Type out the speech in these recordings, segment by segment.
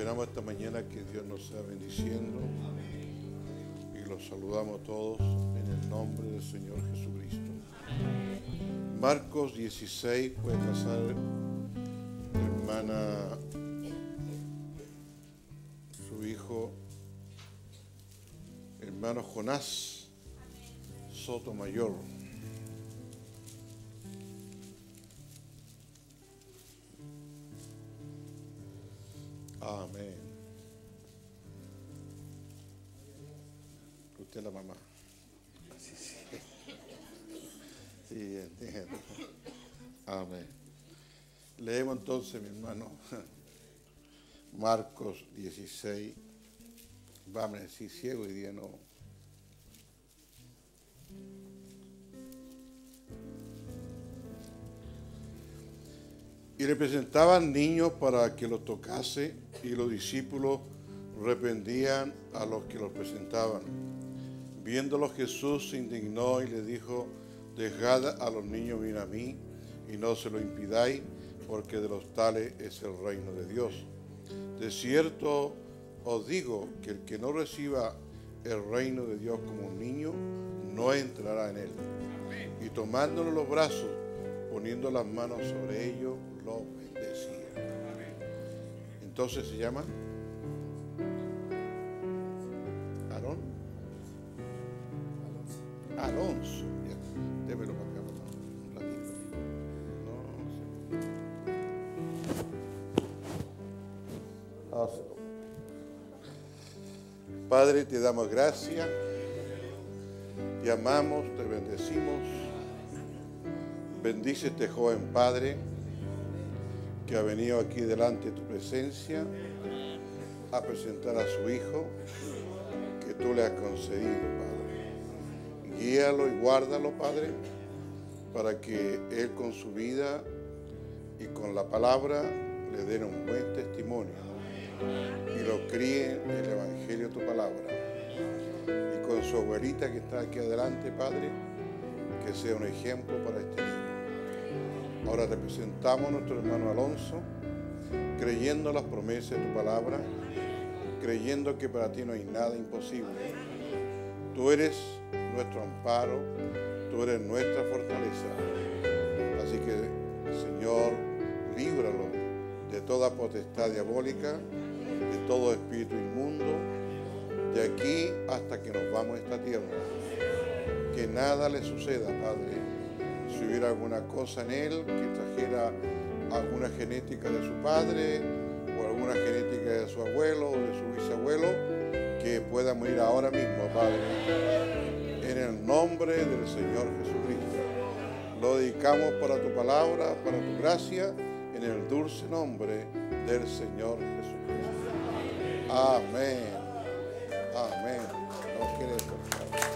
Esperamos esta mañana que Dios nos sea bendiciendo. Y los saludamos todos en el nombre del Señor Jesucristo. Marcos 16, puede pasar, hermana, su hijo, hermano Jonás Soto Mayor. Amén. Usted es la mamá. Sí, sí. Sí, entiendo. Amén. Leemos entonces, mi hermano, Marcos 16. Vamos a decir ciego y día no. Y le presentaban niños para que los tocase, y los discípulos reprendían a los que los presentaban. Viéndolos, Jesús se indignó y les dijo: dejad a los niños venir a mí, y no se lo impidáis, porque de los tales es el reino de Dios. De cierto os digo que el que no reciba el reino de Dios como un niño, no entrará en él. Y tomándolo en los brazos, poniendo las manos sobre ellos, los bendecía. Entonces se llama Alonso. Ya, démelo para acá, un ratito. No, sí. Padre, te damos gracias, te amamos, te bendecimos. Bendice este joven Padre que ha venido aquí delante de tu presencia a presentar a su hijo que tú le has concedido, Padre. Guíalo y guárdalo, Padre, para que él con su vida y con la palabra le den un buen testimonio y lo críe en el Evangelio de tu palabra. Y con su abuelita que está aquí adelante, Padre, que sea un ejemplo para este niño. Ahora te presentamos a nuestro hermano Alonso, creyendo las promesas de tu palabra, creyendo que para ti no hay nada imposible. Tú eres nuestro amparo, tú eres nuestra fortaleza. Así que, Señor, líbralo de toda potestad diabólica, de todo espíritu inmundo, de aquí hasta que nos vamos a esta tierra. Que nada le suceda, Padre. Si hubiera alguna cosa en él que trajera alguna genética de su padre o alguna genética de su abuelo o de su bisabuelo, que pueda morir ahora mismo, Padre. En el nombre del Señor Jesucristo. Lo dedicamos para tu palabra, para tu gracia, en el dulce nombre del Señor Jesucristo. Amén. Amén. Nos queremos, Padre.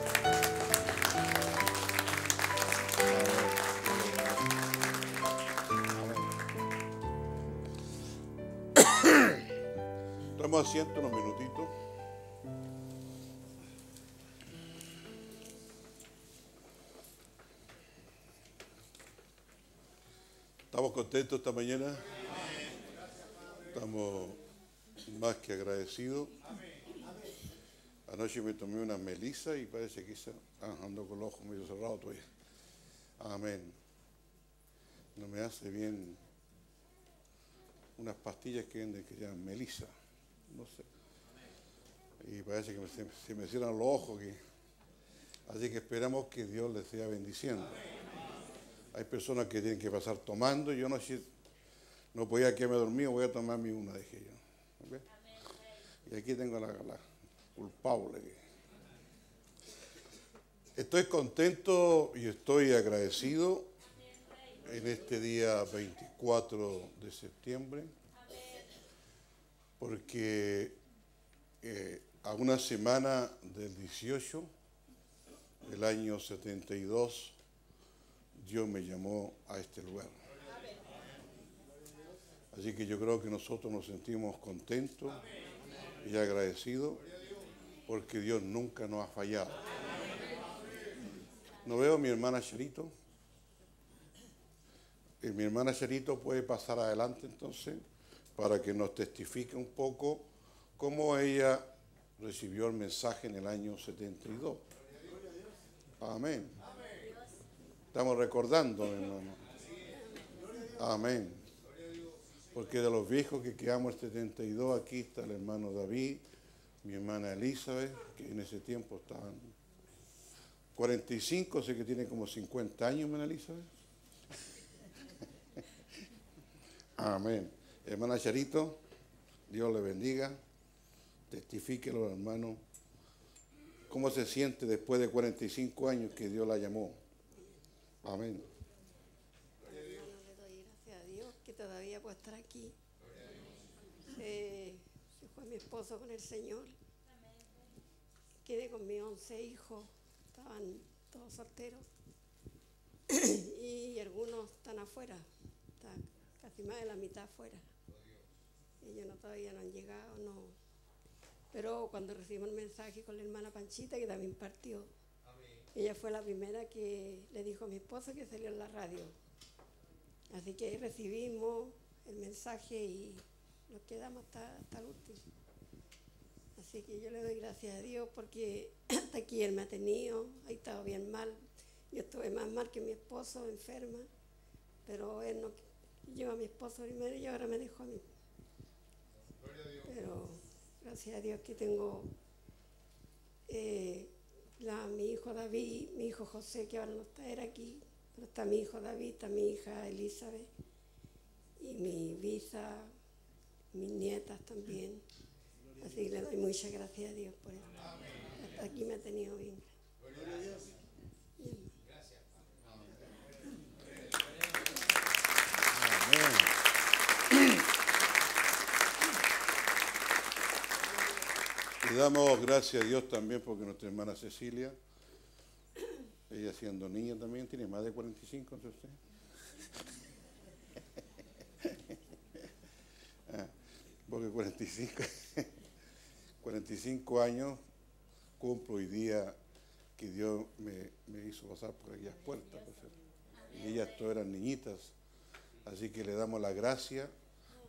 Toma asiento unos minutitos. ¿Estamos contentos esta mañana? Estamos más que agradecidos. Anoche me tomé una melisa y parece que ando con los ojos medio cerrados todavía. Amén. No me hace bien unas pastillas que venden que se llaman melisa. No sé. Y parece que se me cierran los ojos. Así que esperamos que Dios les sea bendiciendo. Hay personas que tienen que pasar tomando. Yo no podía quedarme dormido, voy a tomarme una, dije yo. ¿Okay? Y aquí tengo la culpable. Estoy contento y estoy agradecido en este día 24 de septiembre. Porque a una semana del 18 del año 72, Dios me llamó a este lugar. Así que yo creo que nosotros nos sentimos contentos y agradecidos porque Dios nunca nos ha fallado. No veo a mi hermana Charito. Mi hermana Charito puede pasar adelante entonces. para que nos testifique un poco cómo ella recibió el mensaje en el año 72. Amén. Estamos recordando, hermano. Amén. Porque de los viejos que quedamos el 72, aquí está el hermano David, mi hermana Elizabeth, que en ese tiempo estaban 45, sé que tiene como 50 años, hermana Elizabeth. Amén. Hermana Charito, Dios le bendiga. Testifíquelo, hermano, cómo se siente después de 45 años que Dios la llamó. Amén. Gracias a Dios que todavía puedo estar aquí. Se fue mi esposo con el Señor. Quedé con mis 11 hijos. Estaban todos solteros. Y algunos están afuera. Están casi más de la mitad afuera. Ellos no, todavía no han llegado, no. Pero cuando recibimos el mensaje con la hermana Panchita, que también partió, ella fue la primera que le dijo a mi esposo que salió en la radio. Así que recibimos el mensaje y nos quedamos hasta el último. Así que yo le doy gracias a Dios porque hasta aquí Él me ha tenido, ahí estaba bien mal. Yo estuve más mal que mi esposo, enferma, pero Él no llevó a mi esposo primero y ahora me dejó a mí. Pero gracias a Dios que tengo mi hijo David, mi hijo José, que ahora no está, era aquí, pero está mi hijo David, está mi hija Elizabeth, y mi visa, mis nietas también. Así que le doy muchas gracias a Dios por esto. Hasta aquí me ha tenido bien. Gloria a Dios. Gracias. Amén. Y damos gracias a Dios también porque nuestra hermana Cecilia, ella siendo niña también, tiene más de 45, ¿no es usted? Porque 45 años cumplo hoy día que Dios me hizo pasar por aquellas puertas. Y ellas todas eran niñitas. Así que le damos la gracia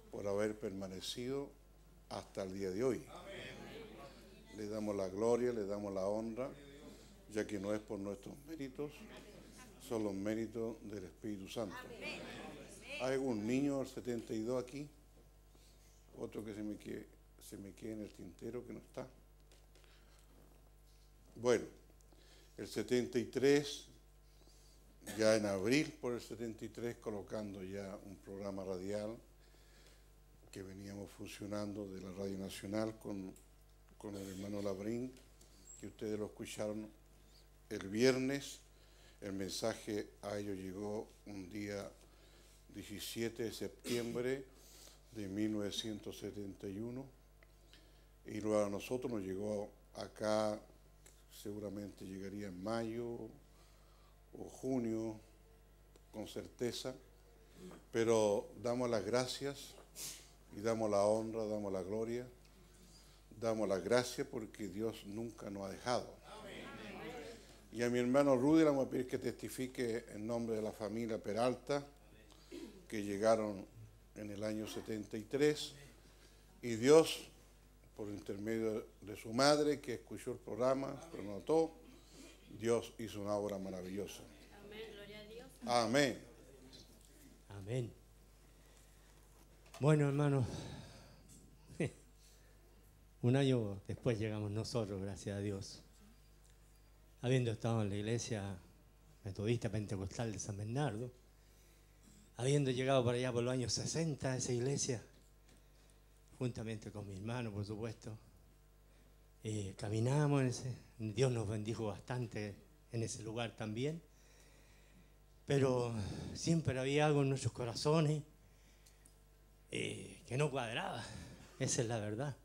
por haber permanecido hasta el día de hoy. Le damos la gloria, le damos la honra, ya que no es por nuestros méritos, son los méritos del Espíritu Santo. ¿Hay un niño del 72 aquí? Otro que se me quede en el tintero que no está. Bueno, el 73, ya en abril por el 73, colocando ya un programa radial que veníamos funcionando de la Radio Nacional con el hermano Labrín, que ustedes lo escucharon el viernes. El mensaje a ellos llegó un día 17 de septiembre de 1971, y luego a nosotros nos llegó acá, seguramente llegaría en mayo o junio, con certeza, pero damos las gracias y damos la honra, damos la gloria, damos las gracias porque Dios nunca nos ha dejado. Y a mi hermano Rudy le vamos a pedir que testifique en nombre de la familia Peralta, que llegaron en el año 73, y Dios, por intermedio de su madre, que escuchó el programa, pronotó, Dios hizo una obra maravillosa. Amén, gloria a Dios. Amén. Amén. Bueno, hermanos, un año después llegamos nosotros, gracias a Dios. Habiendo estado en la iglesia Metodista Pentecostal de San Bernardo, habiendo llegado para allá por los años 60 a esa iglesia, juntamente con mi hermano, por supuesto, caminamos en ese, Dios nos bendijo bastante en ese lugar también, pero siempre había algo en nuestros corazones que no cuadraba, esa es la verdad.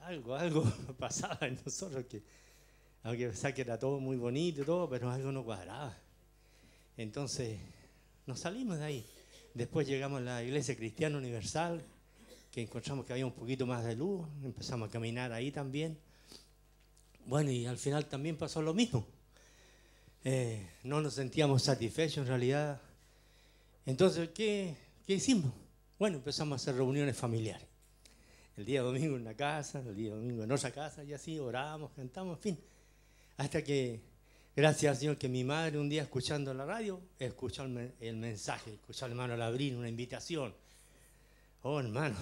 Algo pasaba en nosotros, que aunque pensaba que era todo muy bonito y todo, pero algo no cuadraba. Entonces nos salimos de ahí. Después llegamos a la iglesia cristiana universal, que encontramos que había un poquito más de luz. Empezamos a caminar ahí también. Bueno, y al final también pasó lo mismo. No nos sentíamos satisfechos en realidad. Entonces, ¿qué hicimos? Bueno, empezamos a hacer reuniones familiares. El día domingo en una casa, el día domingo en otra casa, y así orábamos, cantamos, en fin. Hasta que, gracias al Señor, que mi madre un día escuchando la radio, escuchó el mensaje, escuchó al hermano Labrín, una invitación. Oh, hermano.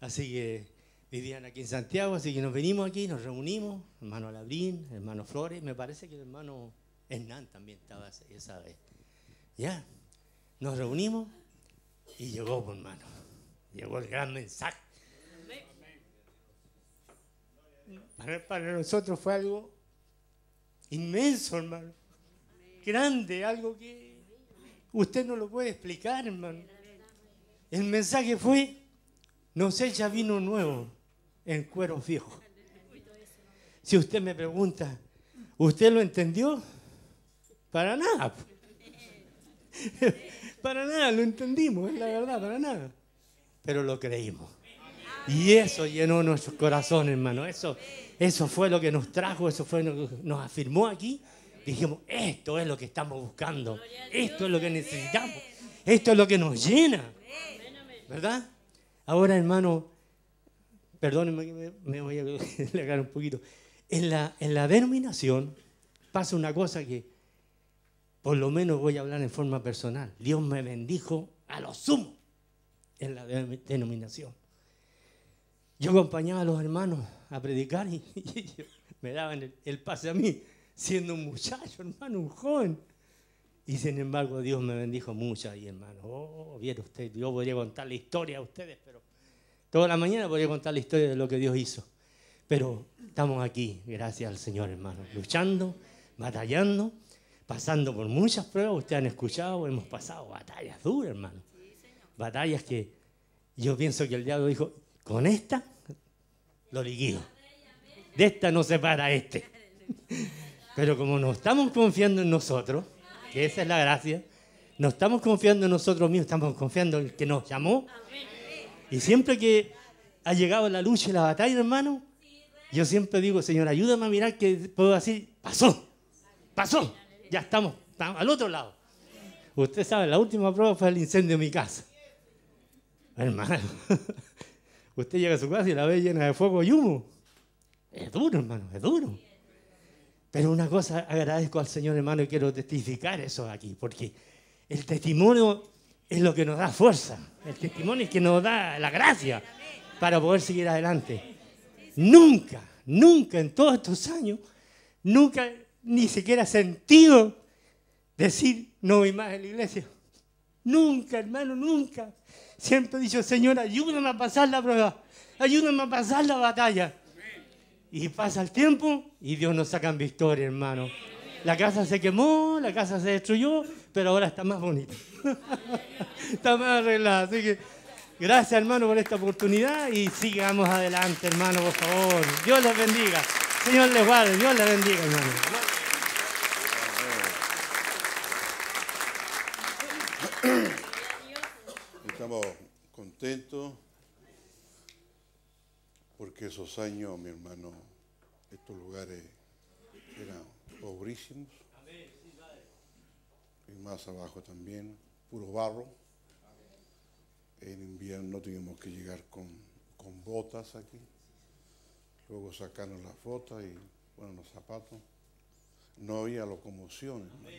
Así que vivían aquí en Santiago, así que nos venimos aquí, nos reunimos, hermano Labrín, hermano Flores, me parece que el hermano Hernán también estaba esa vez. Ya, nos reunimos y llegó, hermano, llegó el gran mensaje. Para nosotros fue algo inmenso, hermano, grande, algo que usted no lo puede explicar, hermano. El mensaje fue: nos echa vino nuevo en cueros viejos. Si usted me pregunta, ¿usted lo entendió? Para nada. Para nada, lo entendimos, es la verdad, para nada. Pero lo creímos. Y eso llenó nuestros corazones, hermano. Eso fue lo que nos trajo, eso fue lo que nos afirmó aquí. Dijimos, esto es lo que estamos buscando, esto es lo que necesitamos, esto es lo que nos llena, ¿verdad? Ahora, hermano, perdónenme que me voy a legar un poquito. En la denominación pasa una cosa que, por lo menos voy a hablar en forma personal, Dios me bendijo a lo sumo en la denominación. Yo acompañaba a los hermanos a predicar y me daban el pase a mí, siendo un muchacho, hermano, un joven. Y sin embargo, Dios me bendijo mucho ahí, hermano. Oh, viera usted, yo podría contar la historia a ustedes, pero toda la mañana podría contar la historia de lo que Dios hizo. Pero estamos aquí, gracias al Señor, hermano, luchando, batallando, pasando por muchas pruebas. Ustedes han escuchado, hemos pasado batallas duras, hermano. Batallas que yo pienso que el diablo dijo, con esta lo liquido. De esta no se para este. Pero como no estamos confiando en nosotros, que esa es la gracia, no estamos confiando en nosotros mismos, estamos confiando en el que nos llamó. Y siempre que ha llegado la lucha y la batalla, hermano, yo siempre digo, Señor, ayúdame a mirar que puedo decir, pasó, pasó, ya estamos al otro lado. Usted sabe, la última prueba fue el incendio en mi casa. Hermano, usted llega a su casa y la ve llena de fuego y humo. Es duro, hermano, es duro. Pero una cosa agradezco al Señor, hermano, y quiero testificar eso aquí, porque el testimonio es lo que nos da fuerza. El testimonio es que nos da la gracia para poder seguir adelante. Nunca, nunca en todos estos años, nunca ni siquiera sentido decir no voy más a la iglesia. Nunca, hermano, nunca. Siempre he dicho, Señor, ayúdame a pasar la prueba, ayúdame a pasar la batalla. Y pasa el tiempo y Dios nos saca en victoria, hermano. La casa se quemó, la casa se destruyó, pero ahora está más bonita. Está más arreglada. Así que gracias, hermano, por esta oportunidad y sigamos adelante, hermano, por favor. Dios les bendiga. Señor les guarde, Dios les bendiga, hermano. Estamos contentos porque esos años, mi hermano, estos lugares eran pobrísimos y más abajo también, puro barro. En invierno tuvimos que llegar con botas aquí, luego sacarnos las botas y bueno, los zapatos. No había locomoción, hermano.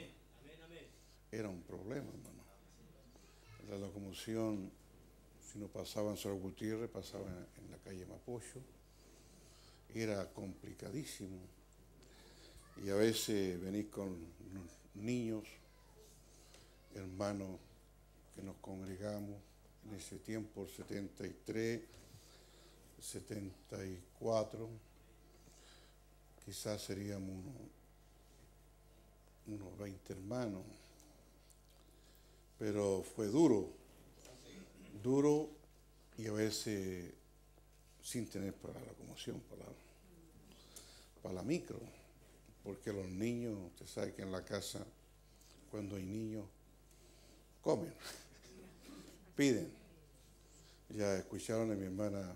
Era un problema, hermano. La locomoción, si no pasaba en Cerro Gutiérrez, pasaba en la calle Mapocho. Era complicadísimo. Y a veces venís con niños, hermanos que nos congregamos en ese tiempo, el 73, 74. Quizás seríamos unos 20 hermanos. Pero fue duro, duro y a veces sin tener para la locomoción, para la micro, porque los niños, usted sabe que en la casa cuando hay niños comen, piden. Ya escucharon a mi hermana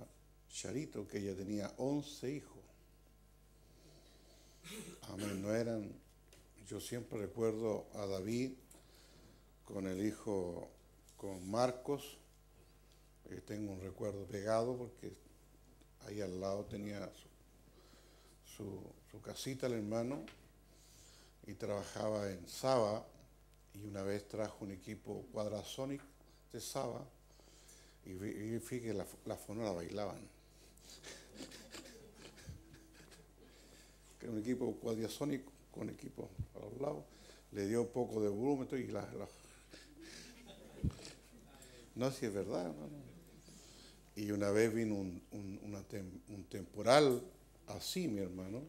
Charito que ella tenía 11 hijos. Amén, no eran, yo siempre recuerdo a David con el hijo, con Marcos, Tengo un recuerdo pegado porque ahí al lado tenía su casita el hermano y trabajaba en Saba, y una vez trajo un equipo cuadrasonic de Saba y vi que la fonola bailaban. Que un equipo cuadrasónico con equipo a los lados, le dio un poco de volumen y no, si es verdad, hermano. Y una vez vino un temporal así, mi hermano,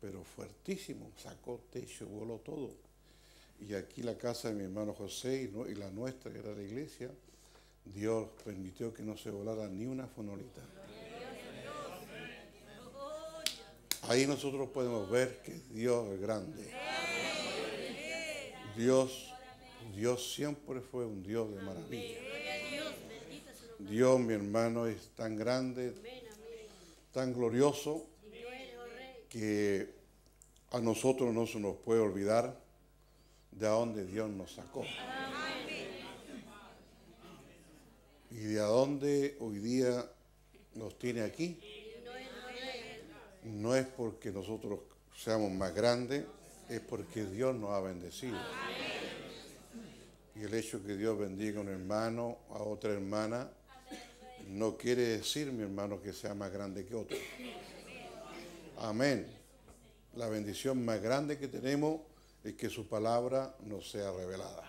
pero fuertísimo, sacó techo, voló todo. Y aquí la casa de mi hermano José y la nuestra, que era la iglesia, Dios permitió que no se volara ni una fonolita. Ahí nosotros podemos ver que Dios es grande. Dios siempre fue un Dios de maravilla. Dios, mi hermano, es tan grande, tan glorioso, que a nosotros no se nos puede olvidar de a dónde Dios nos sacó. Y de a dónde hoy día nos tiene aquí. No es porque nosotros seamos más grandes, es porque Dios nos ha bendecido. Y el hecho que Dios bendiga a un hermano, a otra hermana, no quiere decir, mi hermano, que sea más grande que otro. Amén. La bendición más grande que tenemos es que su palabra nos sea revelada.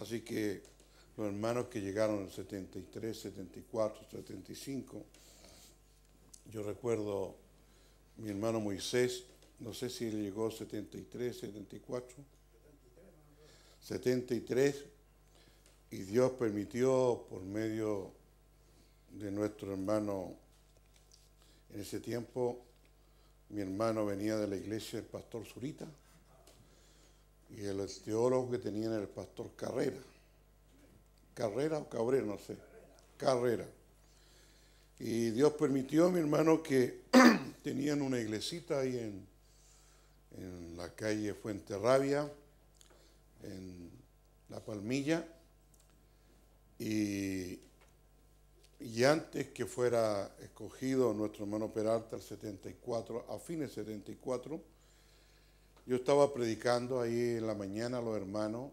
Así que los hermanos que llegaron en el 73, 74, 75, yo recuerdo mi hermano Moisés, no sé si él llegó 73, 74, 73, y Dios permitió por medio de nuestro hermano, en ese tiempo mi hermano venía de la iglesia del pastor Zurita, y el teólogo que tenían era el pastor Carrera, no sé, Carrera. Y Dios permitió, mi hermano, que tenían una iglesita ahí en la calle Fuenterrabia, en la Palmilla, y antes que fuera escogido nuestro hermano Peralta el 74, a fines del 74, yo estaba predicando ahí en la mañana a los hermanos,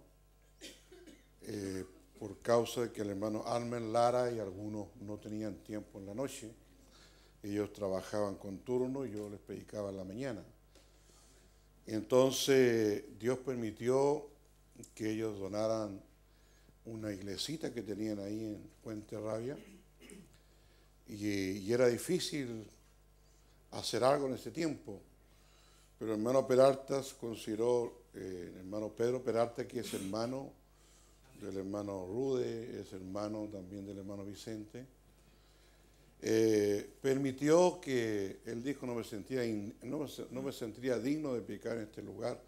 por causa de que el hermano Almen Lara y algunos no tenían tiempo en la noche. Ellos trabajaban con turno y yo les predicaba en la mañana. Entonces Dios permitió que ellos donaran una iglesita que tenían ahí en Fuenterrabia, y era difícil hacer algo en ese tiempo. Pero el hermano Peralta consideró, el hermano Pedro Peralta, que es hermano del hermano Rudy, es hermano también del hermano Vicente, permitió que, él dijo, no me sentiría digno de predicar en este lugar,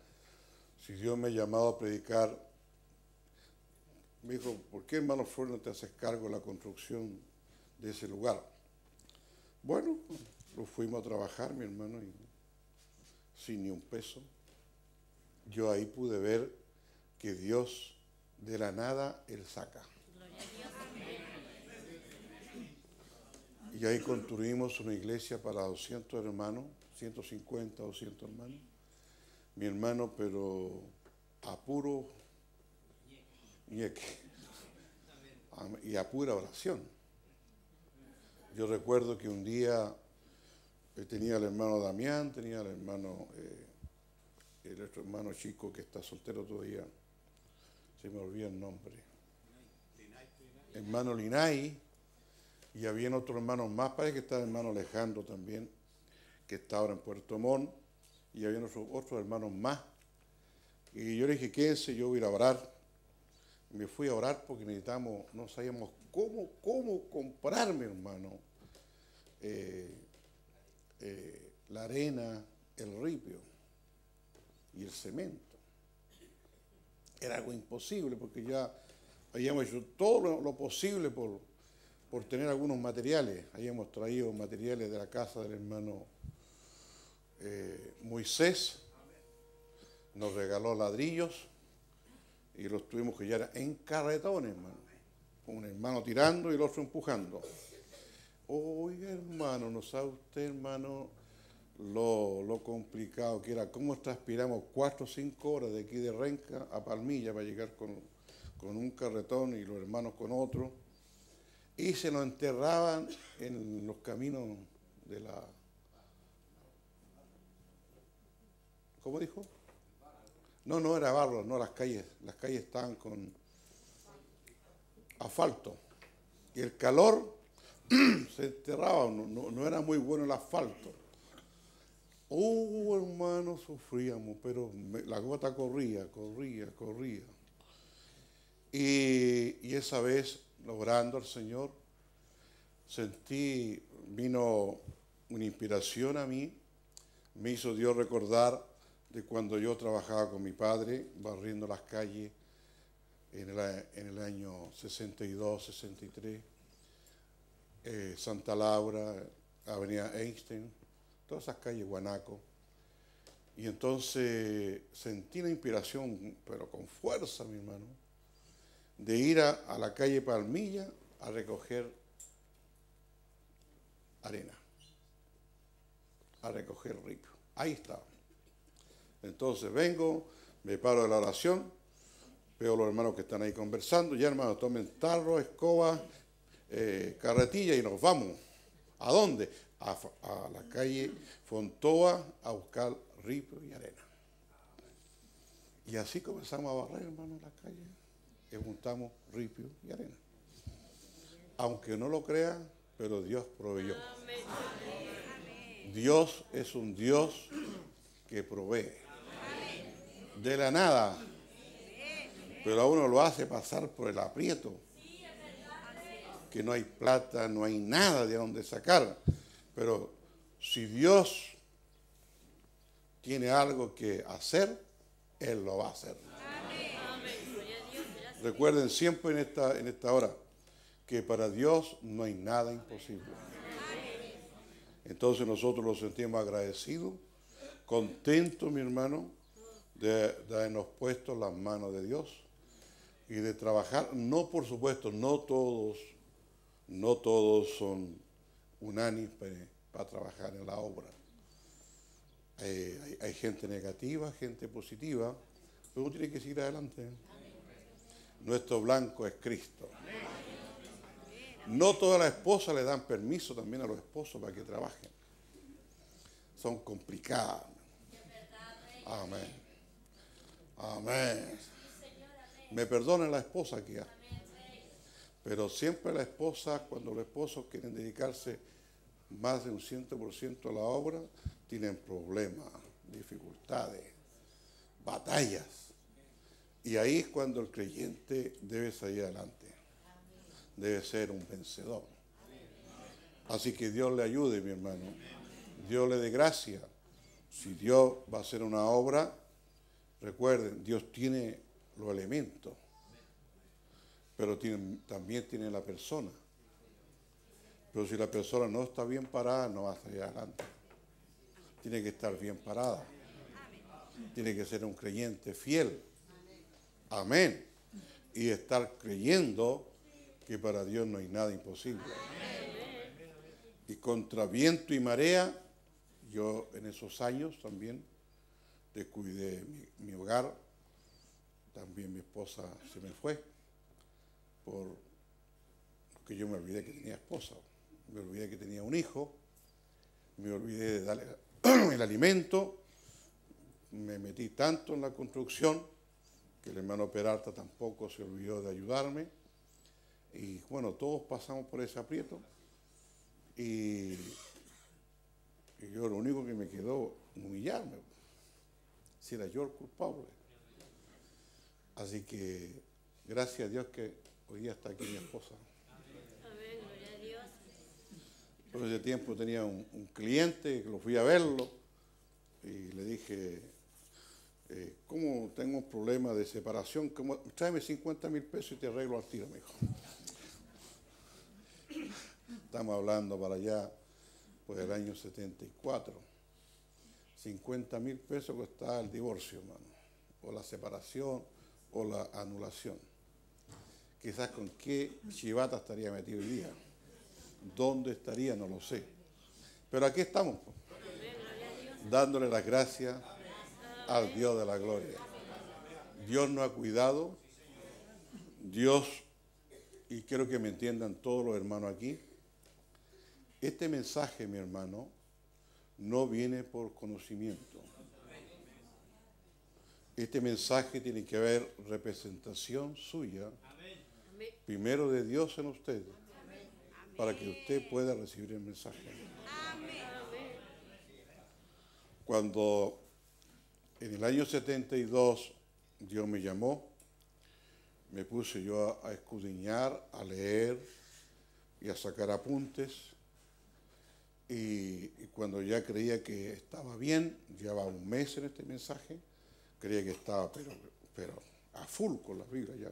si Dios me ha llamado a predicar. Me dijo, ¿por qué, hermano Flores, no te haces cargo de la construcción de ese lugar? Bueno, lo fuimos a trabajar, mi hermano, y sin ni un peso. Yo ahí pude ver que Dios, de la nada, Él saca. Y ahí construimos una iglesia para 200 hermanos, 150, 200 hermanos. Mi hermano, pero a puro ñeque. Y a pura oración. Yo recuerdo que un día tenía al hermano Damián, tenía al hermano, el otro hermano chico que está soltero todavía, se me olvida el nombre, hermano Linay, y había otro hermano más, parece que estaba el hermano Alejandro también, que está ahora en Puerto Montt, y había otros hermanos más, y yo le dije, quédense, yo voy a ir a orar. Me fui a orar porque necesitamos, no sabíamos cómo comprarme, hermano, la arena, el ripio y el cemento. Era algo imposible porque ya habíamos hecho todo lo posible por tener algunos materiales. Habíamos traído materiales de la casa del hermano Moisés, nos regaló ladrillos, y los tuvimos que llevar en carretones, hermano. Un hermano tirando y el otro empujando. Oiga, hermano, ¿no sabe usted, hermano, lo complicado que era? ¿Cómo transpiramos 4 o 5 horas de aquí de Renca a Palmilla para llegar con un carretón y los hermanos con otro? Y se lo enterraban en los caminos de la... ¿Cómo dijo? No, no era barro, no, las calles. Las calles estaban con asfalto. Y el calor se enterraba, no era muy bueno el asfalto. Oh, hermano, sufríamos, pero la gota corría. Y esa vez, orando al Señor, vino una inspiración a mí, me hizo Dios recordar de cuando yo trabajaba con mi padre, barriendo las calles en el año 62, 63, Santa Laura, Avenida Einstein, todas esas calles, Guanaco. Y entonces sentí la inspiración, pero con fuerza, mi hermano, de ir a la calle Palmilla a recoger arena, a recoger ripio. Ahí estaba. Entonces vengo, me paro de la oración, veo a los hermanos que están ahí conversando, ya hermanos, tomen tarro, escoba, carretilla y nos vamos. ¿A dónde? A la calle Fontoa a buscar ripio y arena. Y así comenzamos a barrer, hermano, la calle. Que juntamos ripio y arena. Aunque no lo crea, pero Dios proveyó. Amén. Dios es un Dios que provee. Amén. De la nada. Pero a uno lo hace pasar por el aprieto. Que no hay plata, no hay nada de donde sacar. Pero si Dios tiene algo que hacer, Él lo va a hacer. Recuerden siempre en esta hora que para Dios no hay nada imposible. Entonces nosotros nos sentimos agradecidos, contentos, mi hermano, de habernos puesto las manos de Dios y de trabajar. No, por supuesto, no todos son unánimes para trabajar en la obra. Hay gente negativa, gente positiva, pero uno tiene que seguir adelante. Nuestro Blanco es Cristo. No todas las esposas le dan permiso también a los esposos para que trabajen. Son complicadas. Amén. Amén. Me perdonen la esposa que hay. Pero siempre la esposa, cuando los esposos quieren dedicarse más de un 100% a la obra, tienen problemas, dificultades, batallas. Y ahí es cuando el creyente debe salir adelante. Debe ser un vencedor. Así que Dios le ayude, mi hermano. Dios le dé gracia. Si Dios va a hacer una obra, recuerden, Dios tiene los elementos. Pero también tiene la persona. Pero si la persona no está bien parada, no va a salir adelante. Tiene que estar bien parada. Tiene que ser un creyente fiel. Amén. Y estar creyendo que para Dios no hay nada imposible. Y contra viento y marea, yo en esos años también descuidé mi hogar. También mi esposa se me fue. Porque yo me olvidé que tenía esposa. Me olvidé que tenía un hijo. Me olvidé de darle el alimento. Me metí tanto en la construcción que el hermano Peralta tampoco se olvidó de ayudarme. Y bueno, todos pasamos por ese aprieto. Y yo lo único que me quedó, humillarme. Si era yo el culpable. Así que gracias a Dios que hoy día está aquí mi esposa. Amén, gloria a Dios. Por ese tiempo tenía un cliente, lo fui a verlo y le dije... ¿cómo tengo un problema de separación? Tráeme 50.000 pesos y te arreglo al tiro, me dijo. Estamos hablando para allá, pues el año 74. 50.000 pesos costaba el divorcio, hermano, o la separación, o la anulación. Quizás con qué chivata estaría metido hoy día. ¿Dónde estaría? No lo sé. Pero aquí estamos, dándole las gracias al Dios de la gloria. Dios nos ha cuidado. Dios, y quiero que me entiendan todos los hermanos aquí, este mensaje, mi hermano, no viene por conocimiento. Este mensaje tiene que haber representación suya, primero de Dios en usted, para que usted pueda recibir el mensaje. Cuando en el año 72 Dios me llamó, me puse yo a escudriñar, a leer y a sacar apuntes. Y cuando ya creía que estaba bien, llevaba un mes en este mensaje, creía que estaba, pero a full con la Biblia ya.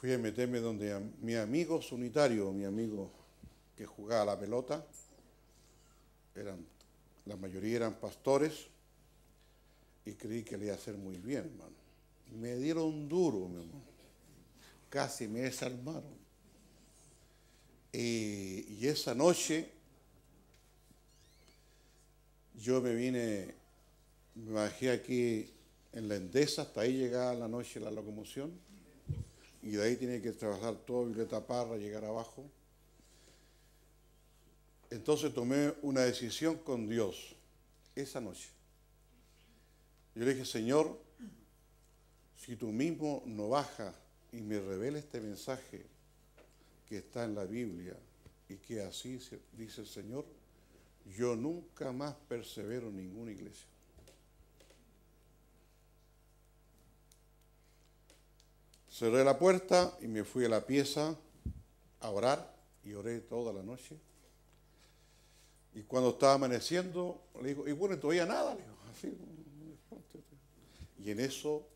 Fui a meterme donde mi amigo unitario, mi amigo que jugaba la pelota, la mayoría eran pastores, y creí que le iba a hacer muy bien, hermano. Me dieron duro, mi hermano. Casi me desarmaron. Y esa noche yo me bajé aquí en la Endesa, hasta ahí llegaba la noche la locomoción, y de ahí tenía que trabajar todo Violeta Parra, llegar abajo. Entonces tomé una decisión con Dios esa noche. Yo le dije: Señor, si tú mismo no bajas y me revelas este mensaje que está en la Biblia y que así dice el Señor, yo nunca más persevero en ninguna iglesia. Cerré la puerta y me fui a la pieza a orar, y oré toda la noche. Y cuando estaba amaneciendo, le digo: y bueno, todavía nada, le digo, así. Y en eso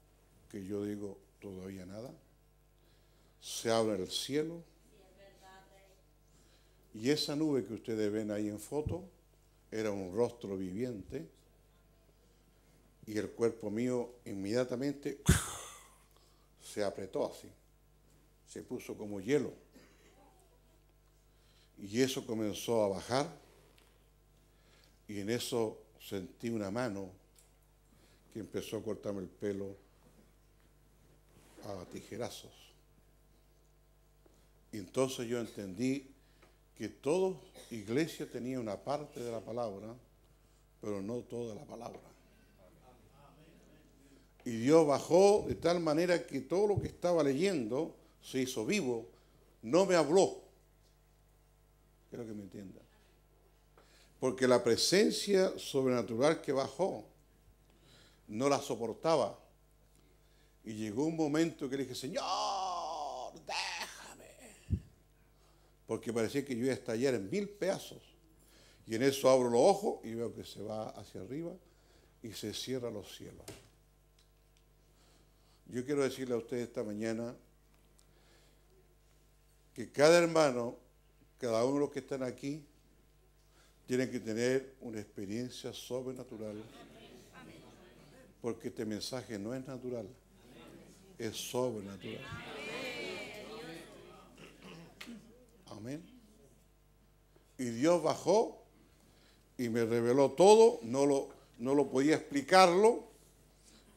que yo digo, todavía nada, se abre el cielo. Y esa nube que ustedes ven ahí en foto era un rostro viviente, y el cuerpo mío inmediatamente se apretó así, se puso como hielo. Y eso comenzó a bajar, y en eso sentí una mano que empezó a cortarme el pelo a tijerazos. Y entonces yo entendí que toda iglesia tenía una parte de la palabra, pero no toda la palabra. Y Dios bajó de tal manera que todo lo que estaba leyendo se hizo vivo. No me habló. Quiero que me entiendan. Porque la presencia sobrenatural que bajó no la soportaba. Y llegó un momento que le dije: Señor, porque parecía que yo iba a estallar en 1000 pedazos. Y en eso abro los ojos y veo que se va hacia arriba y se cierran los cielos. Yo quiero decirle a ustedes esta mañana que cada hermano, cada uno de los que están aquí, tienen que tener una experiencia sobrenatural. Porque este mensaje no es natural, es sobrenatural. Amén. Y Dios bajó y me reveló todo. No lo podía explicarlo,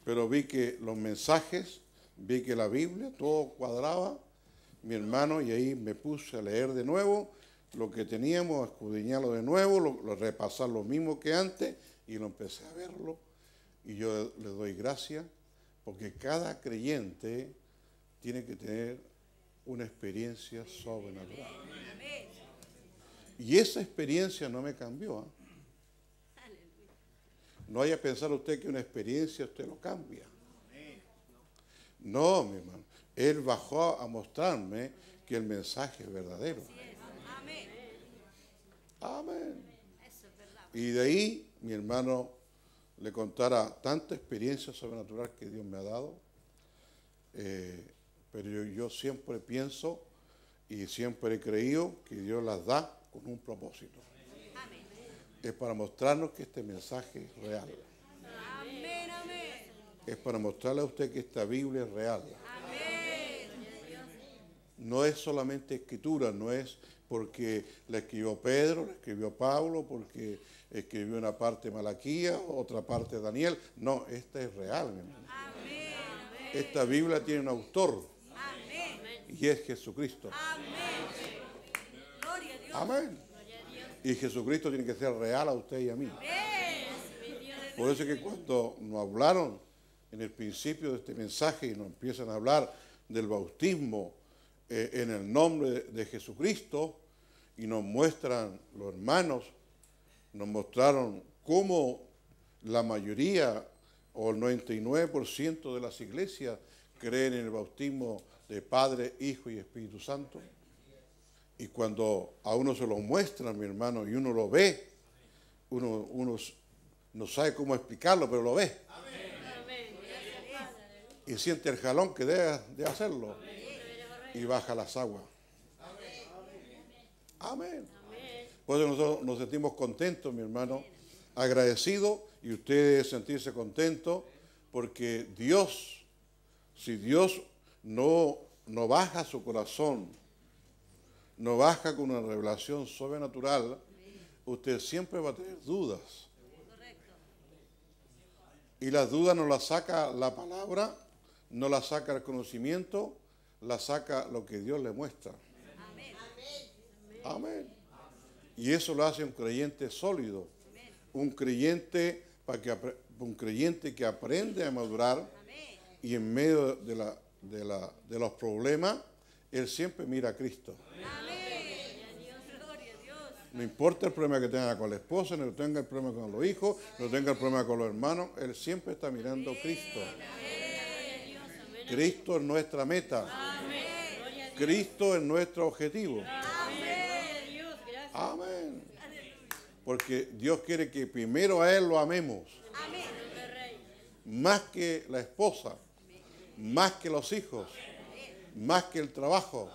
pero vi que los mensajes, vi que la Biblia, todo cuadraba, mi hermano, y ahí me puse a leer de nuevo lo que teníamos, a escudriñarlo de nuevo, repasar lo mismo que antes, y lo empecé a verlo. Y yo le doy gracias, porque cada creyente tiene que tener una experiencia sobrenatural. Y esa experiencia no me cambió, ¿eh? No vaya a pensar usted que una experiencia usted lo cambia. No, mi hermano. Él bajó a mostrarme que el mensaje es verdadero. Amén. Y de ahí, mi hermano, le contara tanta experiencia sobrenatural que Dios me ha dado. Pero yo siempre pienso y siempre he creído que Dios las da con un propósito. Amén. Es para mostrarnos que este mensaje es real. Amén, amén. es para mostrarle a usted que esta Biblia es real. Amén. No es solamente escritura, no es porque la escribió Pedro, la escribió Pablo, porque escribió una parte Malaquía, otra parte Daniel. No, esta es real, mi hermano. Amén. Esta Biblia tiene un autor. Amén. Y es Jesucristo. Amén. Gloria a Dios. Amén. Y Jesucristo tiene que ser real a usted y a mí. Por eso es que cuando nos hablaron en el principio de este mensaje y nos empiezan a hablar del bautismo en el nombre de Jesucristo y nos muestran los hermanos, nos mostraron cómo la mayoría o el 99% de las iglesias creen en el bautismo de Padre, Hijo y Espíritu Santo. Y cuando a uno se lo muestran, mi hermano, y uno lo ve, uno no sabe cómo explicarlo, pero lo ve. Amén. Y siente el jalón que debe hacerlo. Amén. Y baja las aguas. Amén. Amén. Por eso nosotros nos sentimos contentos, mi hermano, agradecidos, y ustedes sentirse contentos, porque Dios, si Dios no baja su corazón, no baja con una revelación sobrenatural, usted siempre va a tener dudas. Y las dudas no las saca la palabra, no las saca el conocimiento, las saca lo que Dios le muestra. Amén. Amén. Y eso lo hace un creyente sólido, un creyente que aprende a madurar, y en medio de los problemas, él siempre mira a Cristo. No importa el problema que tenga con la esposa, no tenga el problema con los hijos, no tenga el problema con los hermanos, él siempre está mirando a Cristo. Cristo es nuestra meta. Cristo es nuestro objetivo. Amén. Porque Dios quiere que primero a Él lo amemos. Más que la esposa, más que los hijos, más que el trabajo,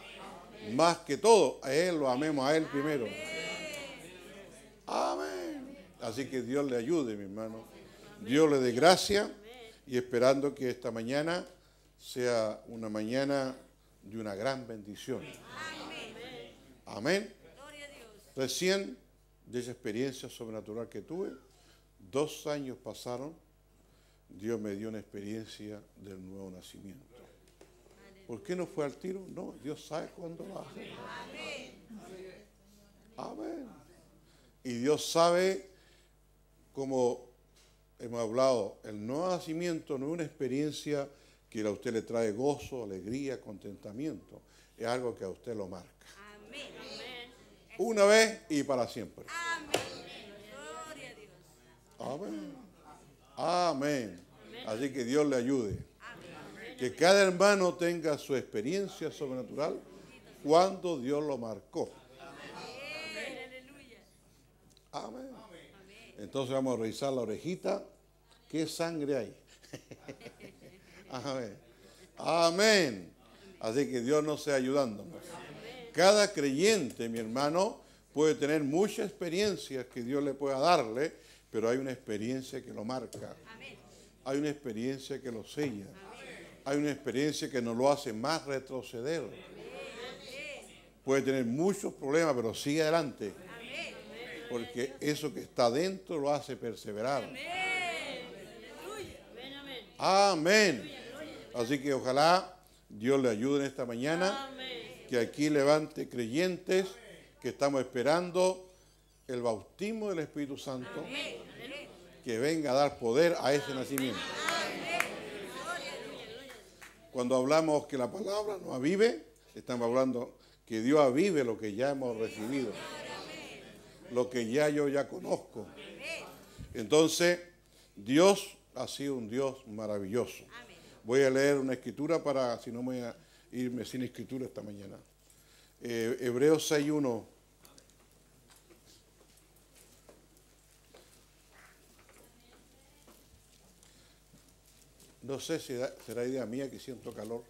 más que todo, a Él lo amemos, a Él primero. Amén. Así que Dios le ayude, mi hermano. Dios le dé gracia, y esperando que esta mañana sea una mañana de una gran bendición. Amén. Recién de esa experiencia sobrenatural que tuve, 2 años pasaron, Dios me dio una experiencia del nuevo nacimiento. ¿Por qué no fue al tiro? No, Dios sabe cuándo va a hacer. Amén. Y Dios sabe, como hemos hablado, el nuevo nacimiento no es una experiencia que a usted le trae gozo, alegría, contentamiento. Es algo que a usted lo marca. Amén. Una vez y para siempre. Amén. Gloria a Dios. Amén. Amén. Así que Dios le ayude. Amén. Que cada hermano tenga su experiencia sobrenatural cuando Dios lo marcó. Amén. Entonces vamos a revisar la orejita. ¿Qué sangre hay? Amén. Amén. Así que Dios nos sea ayudándonos. Cada creyente, mi hermano, puede tener muchas experiencias que Dios le pueda darle, pero hay una experiencia que lo marca. Hay una experiencia que lo sella. Hay una experiencia que no lo hace más retroceder. Puede tener muchos problemas, pero sigue adelante. Porque eso que está dentro lo hace perseverar. Amén. Así que ojalá Dios le ayude en esta mañana. Amén. Que aquí levante creyentes. Amén. Que estamos esperando el bautismo del Espíritu Santo. Amén. Que venga a dar poder a ese nacimiento. Amén. Cuando hablamos que la palabra nos avive, estamos hablando que Dios avive lo que ya hemos recibido. Amén. Lo que yo ya conozco. Amén. Entonces, Dios ha sido un Dios maravilloso. Amén. Voy a leer una escritura para, si no voy a irme sin escritura esta mañana. Hebreos 6:1. No sé si será idea mía que siento calor.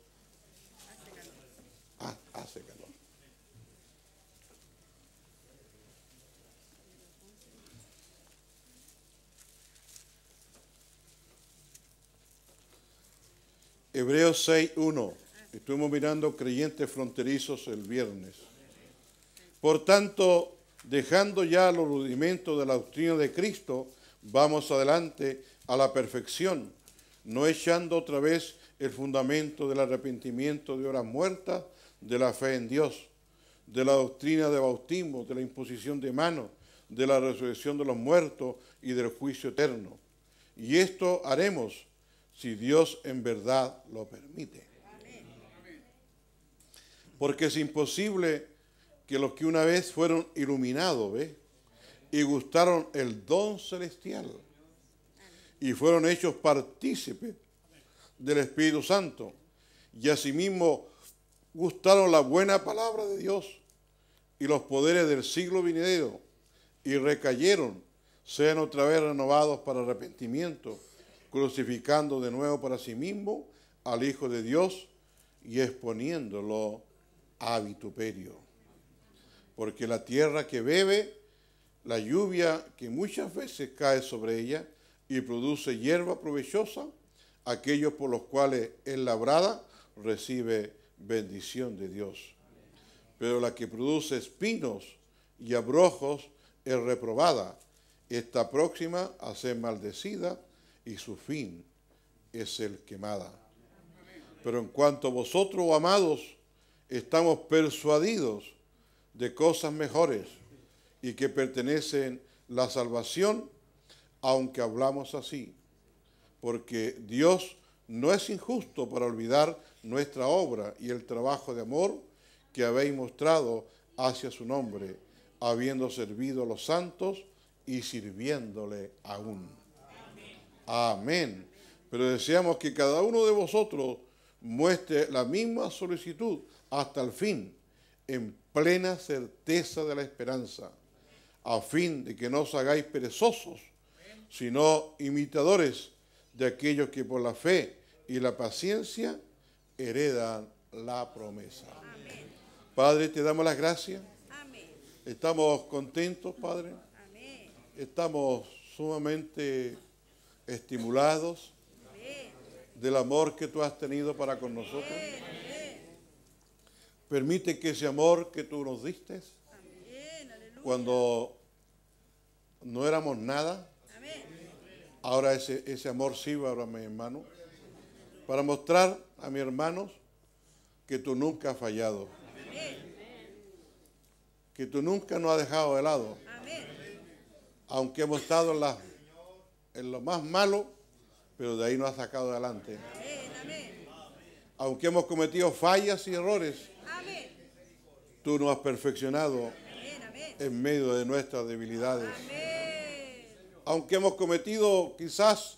Hace calor. Hebreos 6:1. Estuvimos mirando creyentes fronterizos el viernes. Por tanto, dejando ya los rudimentos de la doctrina de Cristo, vamos adelante a la perfección, no echando otra vez el fundamento del arrepentimiento de obras muertas, de la fe en Dios, de la doctrina de bautismo, de la imposición de manos, de la resurrección de los muertos y del juicio eterno. Y esto haremos si Dios en verdad lo permite. Porque es imposible que los que una vez fueron iluminados, ¿ves?, y gustaron el don celestial y fueron hechos partícipes del Espíritu Santo, y asimismo gustaron la buena palabra de Dios y los poderes del siglo venidero, y recayeron, sean otra vez renovados para arrepentimiento, crucificando de nuevo para sí mismo al Hijo de Dios y exponiéndolo a vituperio. Porque la tierra que bebe la lluvia que muchas veces cae sobre ella y produce hierba provechosa, aquellos por los cuales es labrada recibe bendición de Dios. Pero la que produce espinos y abrojos es reprobada, está próxima a ser maldecida, y su fin es el quemada. Pero en cuanto a vosotros, oh amados, estamos persuadidos de cosas mejores y que pertenecen la salvación, aunque hablamos así. Porque Dios no es injusto para olvidar nuestra obra y el trabajo de amor que habéis mostrado hacia su nombre, habiendo servido a los santos y sirviéndole aún. Amén. Pero deseamos que cada uno de vosotros muestre la misma solicitud hasta el fin, en plena certeza de la esperanza, a fin de que no os hagáis perezosos, sino imitadores de aquellos que por la fe y la paciencia heredan la promesa. Amén. Padre, te damos las gracias. Amén. Estamos contentos, Padre. Amén. Estamos sumamente estimulados. Amén. Del amor que tú has tenido para con nosotros. Amén. Permite que ese amor que tú nos diste, amén, cuando no éramos nada, ahora ese amor sirva a mi hermano, para mostrar a mis hermanos que tú nunca has fallado. Amén. Que tú nunca nos has dejado de lado. Amén. Aunque hemos estado en lo más malo, pero de ahí nos has sacado adelante. Amén. Amén. Aunque hemos cometido fallas y errores, amén, tú nos has perfeccionado, amén, amén, en medio de nuestras debilidades. Amén. Aunque hemos cometido quizás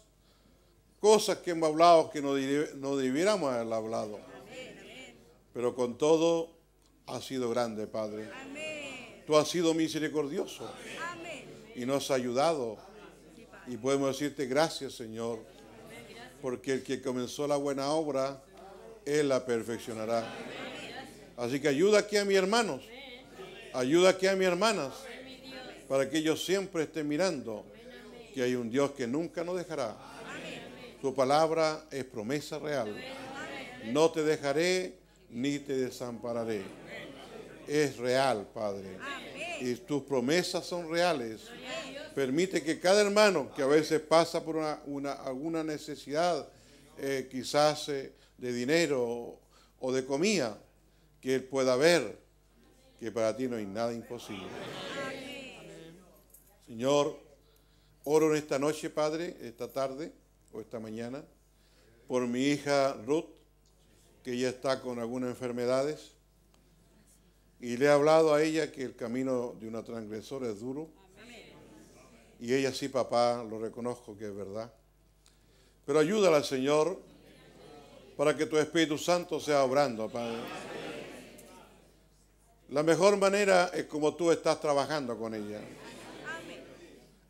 cosas que hemos hablado que no debiéramos haber hablado. Amén, amén. Pero con todo has sido grande, Padre. Amén. Tú has sido misericordioso. Amén. Y nos has ayudado. Amén. Y podemos decirte gracias, Señor. Amén, gracias. Porque el que comenzó la buena obra, Él la perfeccionará. Amén. Así que ayuda aquí a mis hermanos. Amén. Ayuda aquí a mis hermanas. Amén. Para que ellos siempre estén mirando que hay un Dios que nunca nos dejará. Amén. Su palabra es promesa real. Amén. No te dejaré ni te desampararé. Amén. Es real, Padre. Amén. Y tus promesas son reales. Amén. Permite que cada hermano que a veces pasa por alguna necesidad, quizás de dinero o de comida, que él pueda ver que para ti no hay nada imposible. Amén. Señor, oro en esta noche, Padre, esta tarde o esta mañana, por mi hija Ruth, que ella está con algunas enfermedades, y le he hablado a ella que el camino de una transgresora es duro. Amén. Y ella sí, papá, lo reconozco que es verdad. Pero ayúdala, Señor, para que tu Espíritu Santo sea obrando, Padre. La mejor manera es como tú estás trabajando con ella.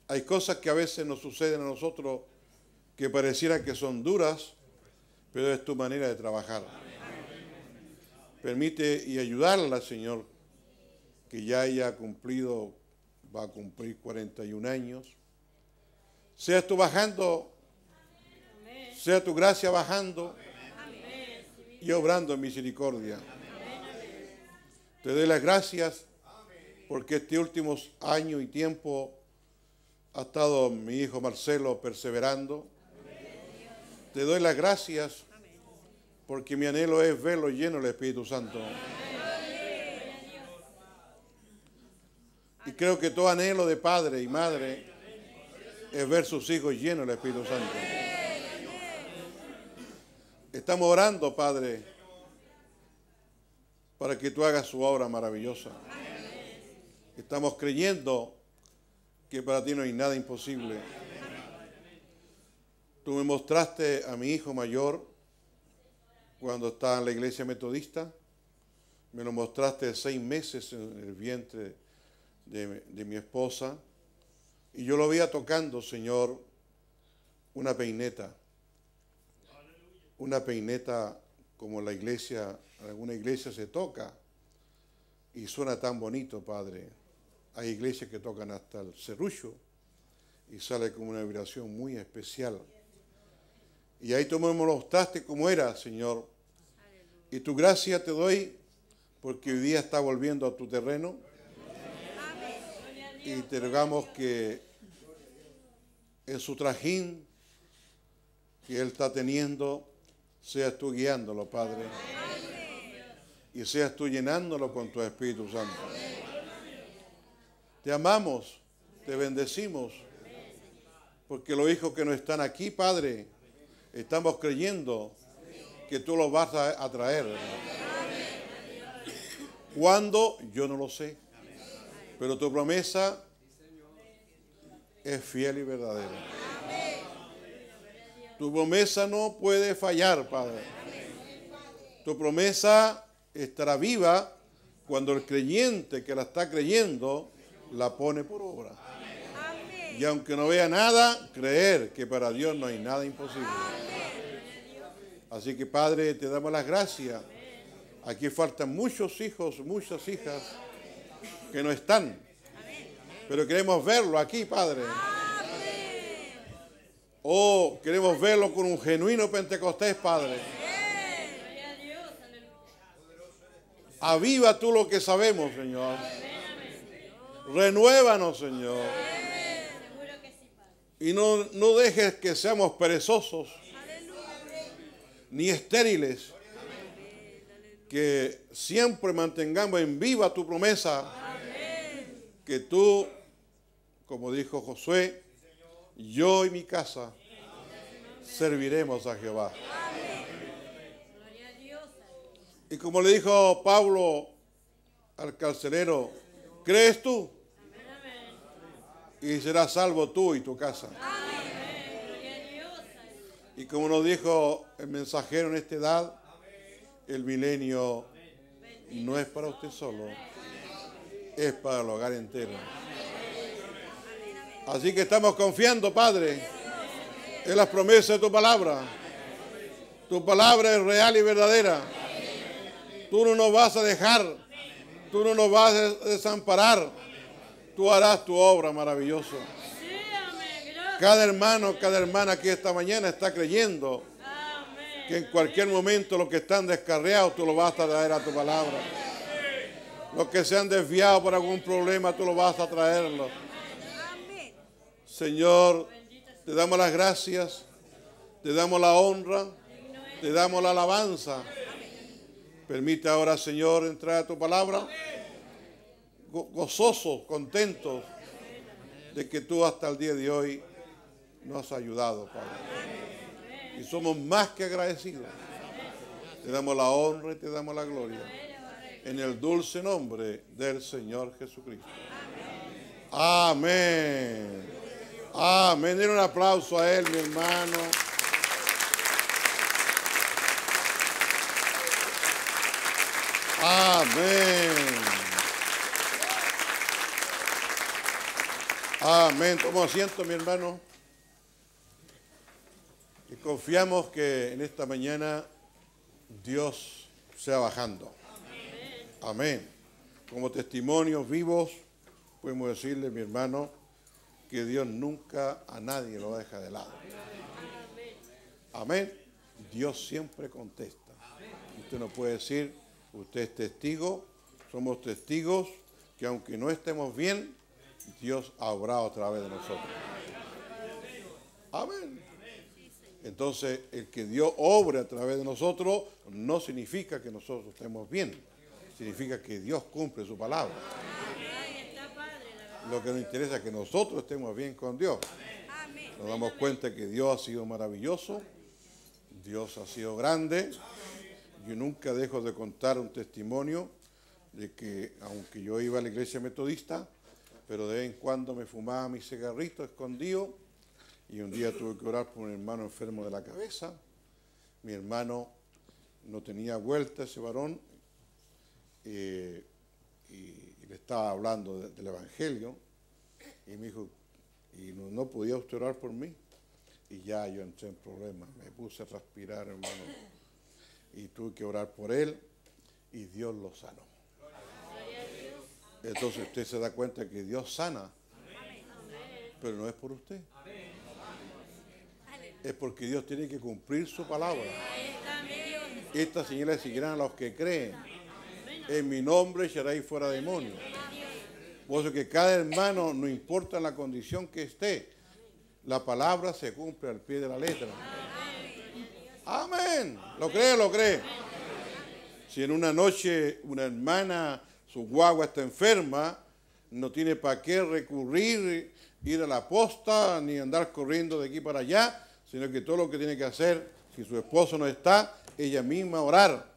Hay cosas que a veces nos suceden a nosotros que pareciera que son duras, pero es tu manera de trabajar. Amén. Permite y ayudarla, Señor, que ya haya cumplido, va a cumplir 41 años. Sea tu gracia bajando, amén, y obrando en misericordia. Te doy las gracias porque este último año y tiempo ha estado mi hijo Marcelo perseverando. Te doy las gracias porque mi anhelo es verlo lleno del Espíritu Santo. Y creo que todo anhelo de padre y madre es ver sus hijos llenos del Espíritu Santo. Estamos orando, Padre, para que tú hagas su obra maravillosa. Estamos creyendo que para ti no hay nada imposible. Tú me mostraste a mi hijo mayor cuando estaba en la iglesia metodista. Me lo mostraste de 6 meses en el vientre de mi esposa. Y yo lo veía tocando, Señor, una peineta. Una peineta como la iglesia, en alguna iglesia se toca y suena tan bonito, Padre. Hay iglesias que tocan hasta el serrucho y sale como una vibración muy especial. Y ahí tú me mostraste cómo era, Señor. Y tu gracia te doy porque hoy día está volviendo a tu terreno. Y te rogamos que en su trajín que él está teniendo, seas tú guiándolo, Padre, y seas tú llenándolo con tu Espíritu Santo. Te amamos, te bendecimos, porque los hijos que no están aquí, Padre, estamos creyendo que tú los vas a traer. ¿Cuándo? Yo no lo sé, pero tu promesa es fiel y verdadera. Tu promesa no puede fallar, Padre. Tu promesa estará viva cuando el creyente que la está creyendo la pone por obra. Y aunque no vea nada, creer que para Dios no hay nada imposible. Así que, Padre, te damos las gracias. Aquí faltan muchos hijos, muchas hijas que no están. Pero queremos verlo aquí, Padre. Oh, queremos verlo con un genuino Pentecostés, Padre. Aviva tú lo que sabemos, Señor. Renuévanos, Señor. Y no dejes que seamos perezosos, ni estériles. Que siempre mantengamos en viva tu promesa. Que tú, como dijo Josué, yo y mi casa serviremos a Jehová. Y como le dijo Pablo al carcelero, ¿crees tú? Y serás salvo tú y tu casa. Y como nos dijo el mensajero en esta edad, el milenio no es para usted solo, es para el hogar entero. Así que estamos confiando, Padre, en las promesas de tu palabra. Tu palabra es real y verdadera. Tú no nos vas a dejar. Tú no nos vas a desamparar. Tú harás tu obra maravillosa. Cada hermano, cada hermana aquí esta mañana está creyendo que en cualquier momento los que están descarriados tú los vas a traer a tu palabra. Los que se han desviado por algún problema tú los vas a traerlos. Señor, te damos las gracias, te damos la honra, te damos la alabanza. Permite ahora, Señor, entrar a tu palabra, gozosos, contentos de que tú hasta el día de hoy nos has ayudado, Padre. Y somos más que agradecidos. Te damos la honra y te damos la gloria. En el dulce nombre del Señor Jesucristo. Amén. Amén. Denle un aplauso a él, mi hermano. Amén. Amén. Toma asiento, mi hermano. Y confiamos que en esta mañana Dios sea bajando. Amén. Como testimonios vivos, podemos decirle, mi hermano, que Dios nunca a nadie lo deja de lado. Amén. Dios siempre contesta. usted nos puede decir, usted es testigo, somos testigos que aunque no estemos bien, Dios habrá otra vez de nosotros. Amén. Entonces, el que Dios obre a través de nosotros no significa que nosotros estemos bien. Significa que Dios cumple su palabra. Lo que nos interesa es que nosotros estemos bien con Dios. Nos damos cuenta que Dios ha sido maravilloso. Dios ha sido grande. Yo nunca dejo de contar un testimonio de que, aunque yo iba a la iglesia metodista, pero de vez en cuando me fumaba mi cigarrito escondido. Y un día tuve que orar por un hermano enfermo de la cabeza. Mi hermano no tenía vuelta, ese varón, y le estaba hablando del Evangelio. Y me dijo, ¿y no podía usted orar por mí? Y ya yo entré en problemas, me puse a respirar, hermano. Y tuve que orar por él, y Dios lo sanó. Entonces usted se da cuenta que Dios sana, pero no es por usted. Es porque Dios tiene que cumplir su palabra. Estas señales seguirán a los que creen. En mi nombre echaréis fuera demonios. Por eso que cada hermano, no importa la condición que esté, la palabra se cumple al pie de la letra. Amén. ¿Lo cree? ¿Lo cree? Si en una noche una hermana, su guagua está enferma, no tiene para qué recurrir, ir a la posta, ni andar corriendo de aquí para allá, sino que todo lo que tiene que hacer, si su esposo no está, ella misma orar.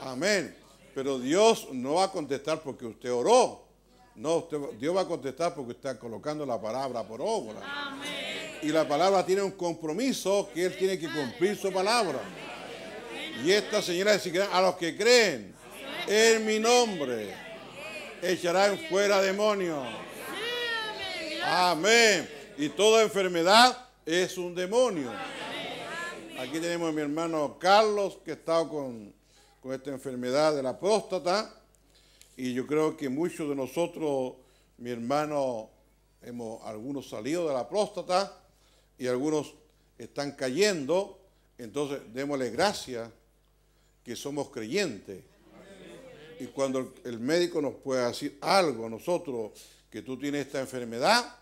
Amén. Pero Dios no va a contestar porque usted oró. No, Dios va a contestar porque está colocando la palabra por obra. Y la palabra tiene un compromiso que Él tiene que cumplir su palabra. Y estas señales seguirán a los que creen en mi nombre. Echarán fuera demonios. Amén. Y toda enfermedad es un demonio. Aquí tenemos a mi hermano Carlos, que ha estado con esta enfermedad de la próstata. Y yo creo que muchos de nosotros, mi hermano, algunos salido de la próstata y algunos están cayendo. Entonces, démosle gracias que somos creyentes. Y cuando el médico nos pueda decir algo a nosotros, que tú tienes esta enfermedad.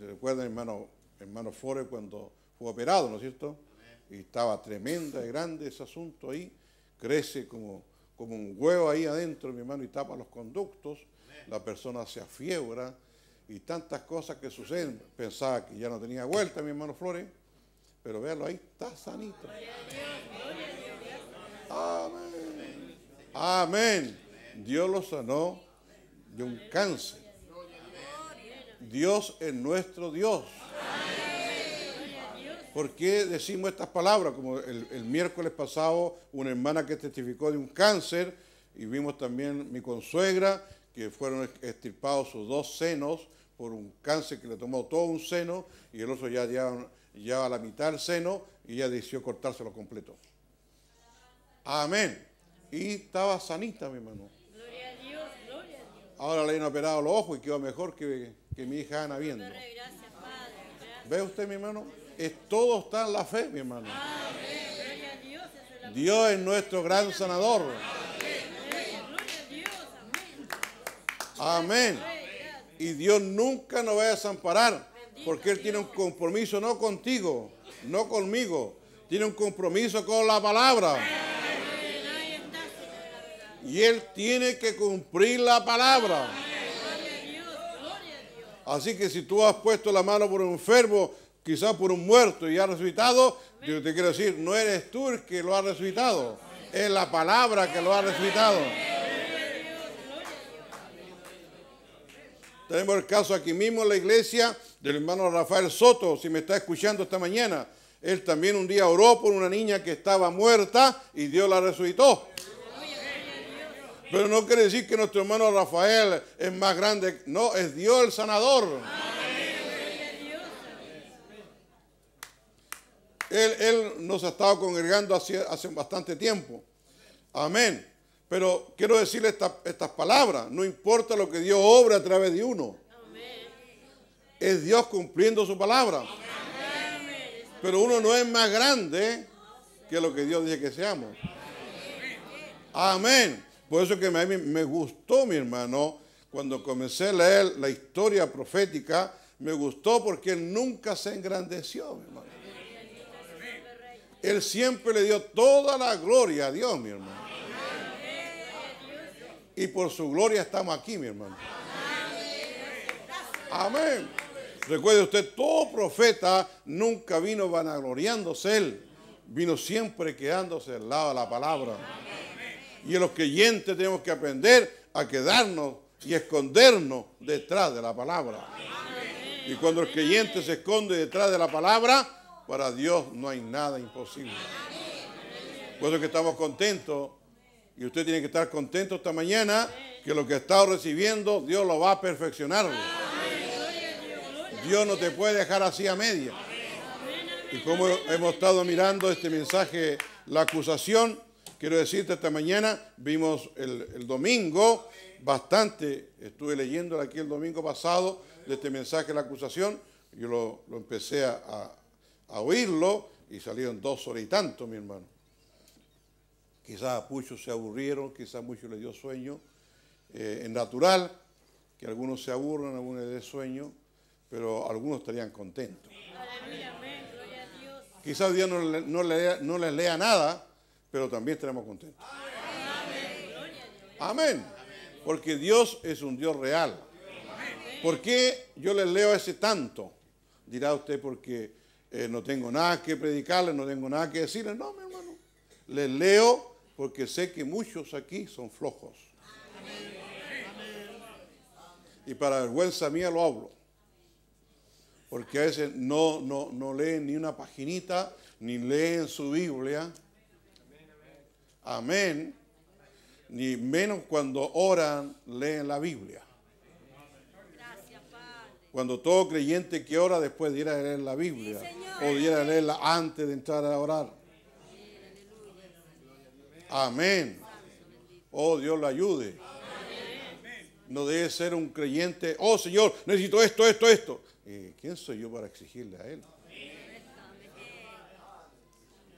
Recuerdan, hermano Flores, cuando fue operado, ¿no es cierto? Y estaba tremenda y grande ese asunto ahí. Crece como un huevo ahí adentro, mi hermano, y tapa los conductos. La persona se afiebra y tantas cosas que suceden. Pensaba que ya no tenía vuelta, mi hermano Flores, pero véalo ahí, está sanito. Amén. Amén. Dios lo sanó de un cáncer. Dios es nuestro Dios. ¿Por qué decimos estas palabras? Como el miércoles pasado, una hermana que testificó de un cáncer, y vimos también mi consuegra, que fueron extirpados sus dos senos por un cáncer que le tomó todo un seno, y el otro ya llevaba la mitad del seno, y ella decidió cortárselo completo. Amén. Y estaba sanita, mi hermano. Ahora le han operado los ojos y quedó mejor que mi hija Ana viendo. ¿Ve usted, mi hermano? Todo está en la fe, mi hermano. Dios es nuestro gran sanador. Amén. Y Dios nunca nos va a desamparar, porque Él tiene un compromiso no contigo, no conmigo. Tiene un compromiso con la palabra. Y Él tiene que cumplir la palabra. Así que si tú has puesto la mano por un enfermo, quizás por un muerto, y ha resucitado, yo te quiero decir, no eres tú el que lo ha resucitado, es la palabra que lo ha resucitado. Tenemos el caso aquí mismo en la iglesia del hermano Rafael Soto, si me está escuchando esta mañana. Él también un día oró por una niña que estaba muerta y Dios la resucitó. Pero no quiere decir que nuestro hermano Rafael es más grande. No, es Dios el sanador. Él nos ha estado congregando hace bastante tiempo. Amén. Pero quiero decirle estas palabras. No importa lo que Dios obra a través de uno. Es Dios cumpliendo su palabra. Pero uno no es más grande que es lo que Dios dice que seamos. Amén. Por eso que me gustó, mi hermano, cuando comencé a leer la historia profética, me gustó porque él nunca se engrandeció, mi hermano. Él siempre le dio toda la gloria a Dios, mi hermano. Y por su gloria estamos aquí, mi hermano. Amén. Recuerde usted, todo profeta nunca vino vanagloriándose él. Vino siempre quedándose al lado de la palabra. Y los creyentes tenemos que aprender a quedarnos y escondernos detrás de la palabra. Y cuando el creyente se esconde detrás de la palabra, para Dios no hay nada imposible. Por eso que estamos contentos, y usted tiene que estar contento esta mañana, que lo que ha estado recibiendo, Dios lo va a perfeccionar. Dios no te puede dejar así a media. Y como hemos estado mirando este mensaje, la acusación, quiero decirte esta mañana, vimos el domingo bastante, estuve leyendo aquí el domingo pasado de este mensaje, la acusación, yo lo empecé a oírlo y salieron 2 horas y tanto, mi hermano. Quizás muchos se aburrieron, quizás muchos les dio sueño. Es natural que algunos se aburran, algunos les dé sueño, pero algunos estarían contentos. Quizás Dios no les lea nada, pero también estaremos contentos. Amén. Porque Dios es un Dios real. ¿Por qué yo les leo ese tanto? Dirá usted, porque no tengo nada que predicarles, no tengo nada que decirles. No, mi hermano. Les leo porque sé que muchos aquí son flojos. Y para vergüenza mía lo hablo. Porque a veces no leen ni una paginita, ni leen su Biblia. Amén. Ni menos cuando oran, leen la Biblia. Cuando todo creyente que ora después de ir a leer la Biblia, o de ir a leerla antes de entrar a orar. Amén. Oh, Dios lo ayude. No debe ser un creyente, oh Señor, necesito esto, esto, esto. ¿Quién soy yo para exigirle a Él?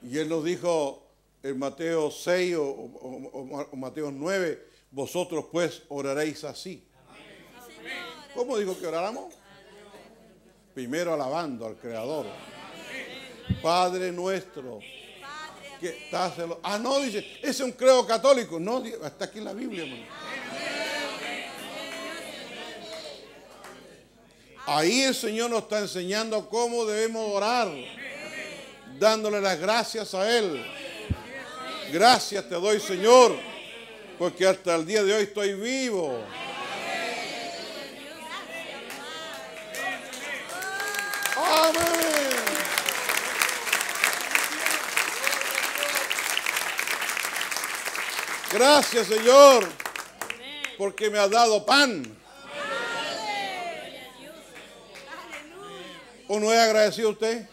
Y Él nos dijo en Mateo 6 o Mateo 9, vosotros pues oraréis así. ¿Cómo dijo que oráramos? Primero alabando al Creador. Padre nuestro, que estás en los... Ah, no, dice, ese es un credo católico. No, está aquí en la Biblia, hermano. Ahí el Señor nos está enseñando cómo debemos orar, dándole las gracias a Él. Gracias te doy, Señor, porque hasta el día de hoy estoy vivo. Amén. Gracias, Señor, porque me has dado pan. ¿O no es agradecido usted?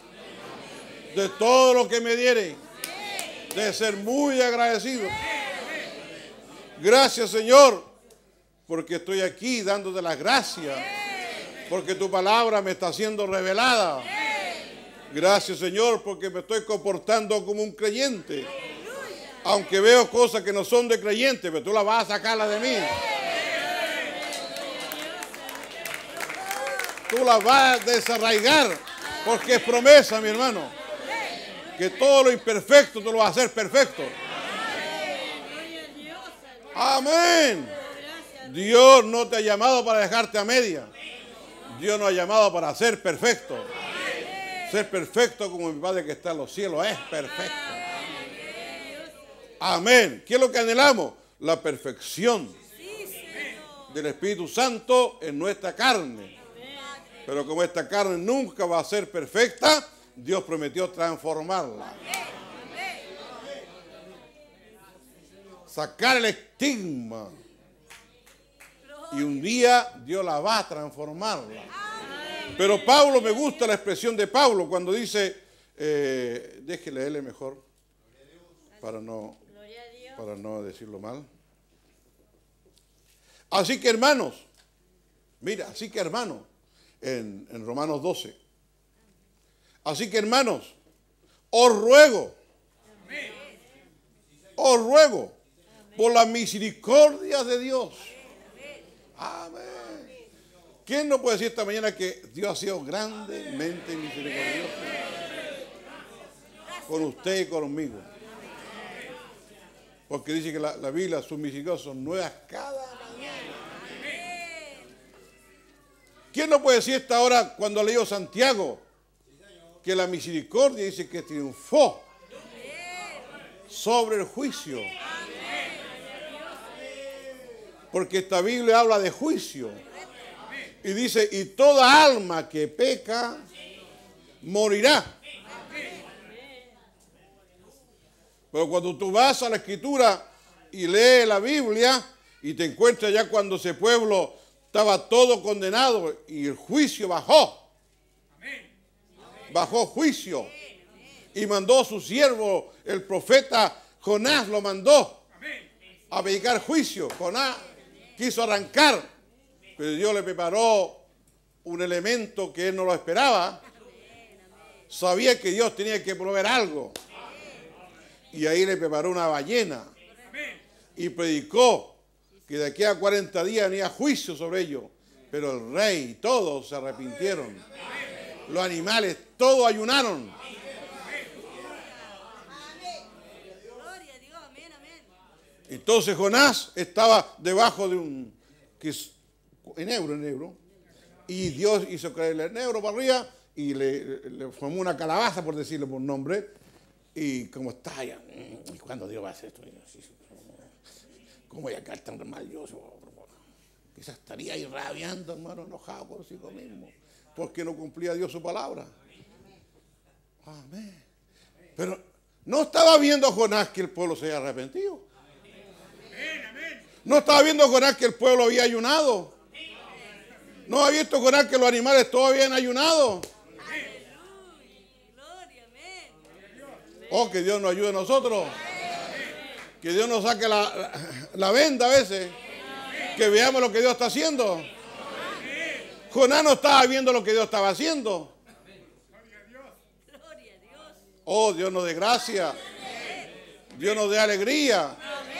De todo lo que me diere. De ser muy agradecido. Gracias, Señor, porque estoy aquí dándote las gracias. Porque tu palabra me está siendo revelada. Gracias, Señor, porque me estoy comportando como un creyente. Aunque veo cosas que no son de creyente, pero tú las vas a sacarla de mí. Tú las vas a desarraigar, porque es promesa, mi hermano. Que todo lo imperfecto tú lo vas a hacer perfecto. Amén. Dios no te ha llamado para dejarte a media. Dios nos ha llamado para ser perfecto. Ser perfecto como mi Padre que está en los cielos es perfecto. Amén. ¿Qué es lo que anhelamos? La perfección del Espíritu Santo en nuestra carne. Pero como esta carne nunca va a ser perfecta, Dios prometió transformarla. Sacar el estigma. Y un día Dios la va a transformar. Pero Pablo, me gusta la expresión de Pablo cuando dice, déjele leerle mejor para no decirlo mal. Así que hermanos, mira, así que hermanos, en Romanos 12. Así que hermanos, os ruego Os ruego por la misericordia de Dios. Amén. ¿Quién no puede decir esta mañana que Dios ha sido grandemente misericordioso con usted y conmigo? Porque dice que la Biblia, sus misericordias son nuevas cada mañana. ¿Quién no puede decir esta hora cuando leyó Santiago que la misericordia dice que triunfó sobre el juicio? Porque esta Biblia habla de juicio y dice: y toda alma que peca morirá. Pero cuando tú vas a la Escritura y lees la Biblia y te encuentras ya cuando ese pueblo estaba todo condenado y el juicio bajó, bajó juicio, y mandó a su siervo el profeta Jonás, lo mandó a predicar juicio. Jonás quiso arrancar, pero Dios le preparó un elemento que él no lo esperaba. Sabía que Dios tenía que proveer algo, y ahí le preparó una ballena y predicó que de aquí a 40 días venía juicio sobre ellos. Pero el rey y todos se arrepintieron, los animales todos ayunaron. Entonces Jonás estaba debajo de un enebro, y Dios hizo caer el enebro para arriba y le formó una calabaza, por decirlo por nombre. Y como está allá, ¿y cuándo Dios va a hacer esto? ¿Cómo voy a caer tan mal yo? Quizás estaría ahí rabiando, hermano, enojado consigo mismo, porque no cumplía Dios su palabra. Amén. Pero no estaba viendo a Jonás que el pueblo se haya arrepentido. No estaba viendo Jonás que el pueblo había ayunado. No había visto Jonás que los animales todos habían ayunado. Oh, que Dios nos ayude a nosotros. Que Dios nos saque la venda a veces. Que veamos lo que Dios está haciendo. Jonás no estaba viendo lo que Dios estaba haciendo. Oh, Dios nos dé gracia. Dios nos dé alegría.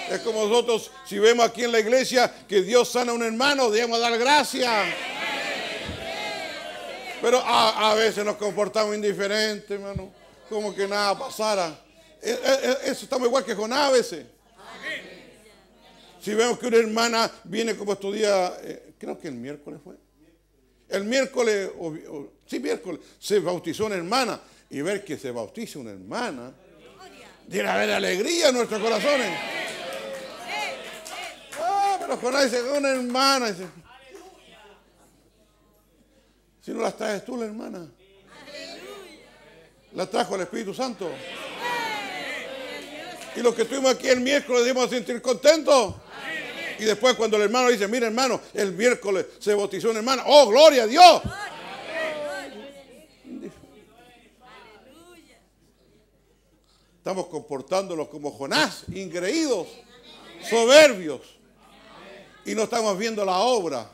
Es como nosotros, si vemos aquí en la iglesia que Dios sana a un hermano, debemos dar gracias. Pero a veces nos comportamos indiferentes, hermano, como que nada pasara. Eso estamos igual que Jonás a veces. Si vemos que una hermana viene como estos días, creo que el miércoles fue. El miércoles, miércoles, se bautizó una hermana. Y ver que se bautiza una hermana, debe haber alegría en nuestros corazones. Ah, pero Jonás dice, una hermana. Dice, si no la traes tú, la hermana. La trajo el Espíritu Santo. Y los que estuvimos aquí el miércoles debemos sentir contentos. Y después cuando el hermano dice, mira hermano, el miércoles se bautizó una hermana. ¡Oh, gloria a Dios! Estamos comportándonos como Jonás, ingreídos, soberbios. Y no estamos viendo la obra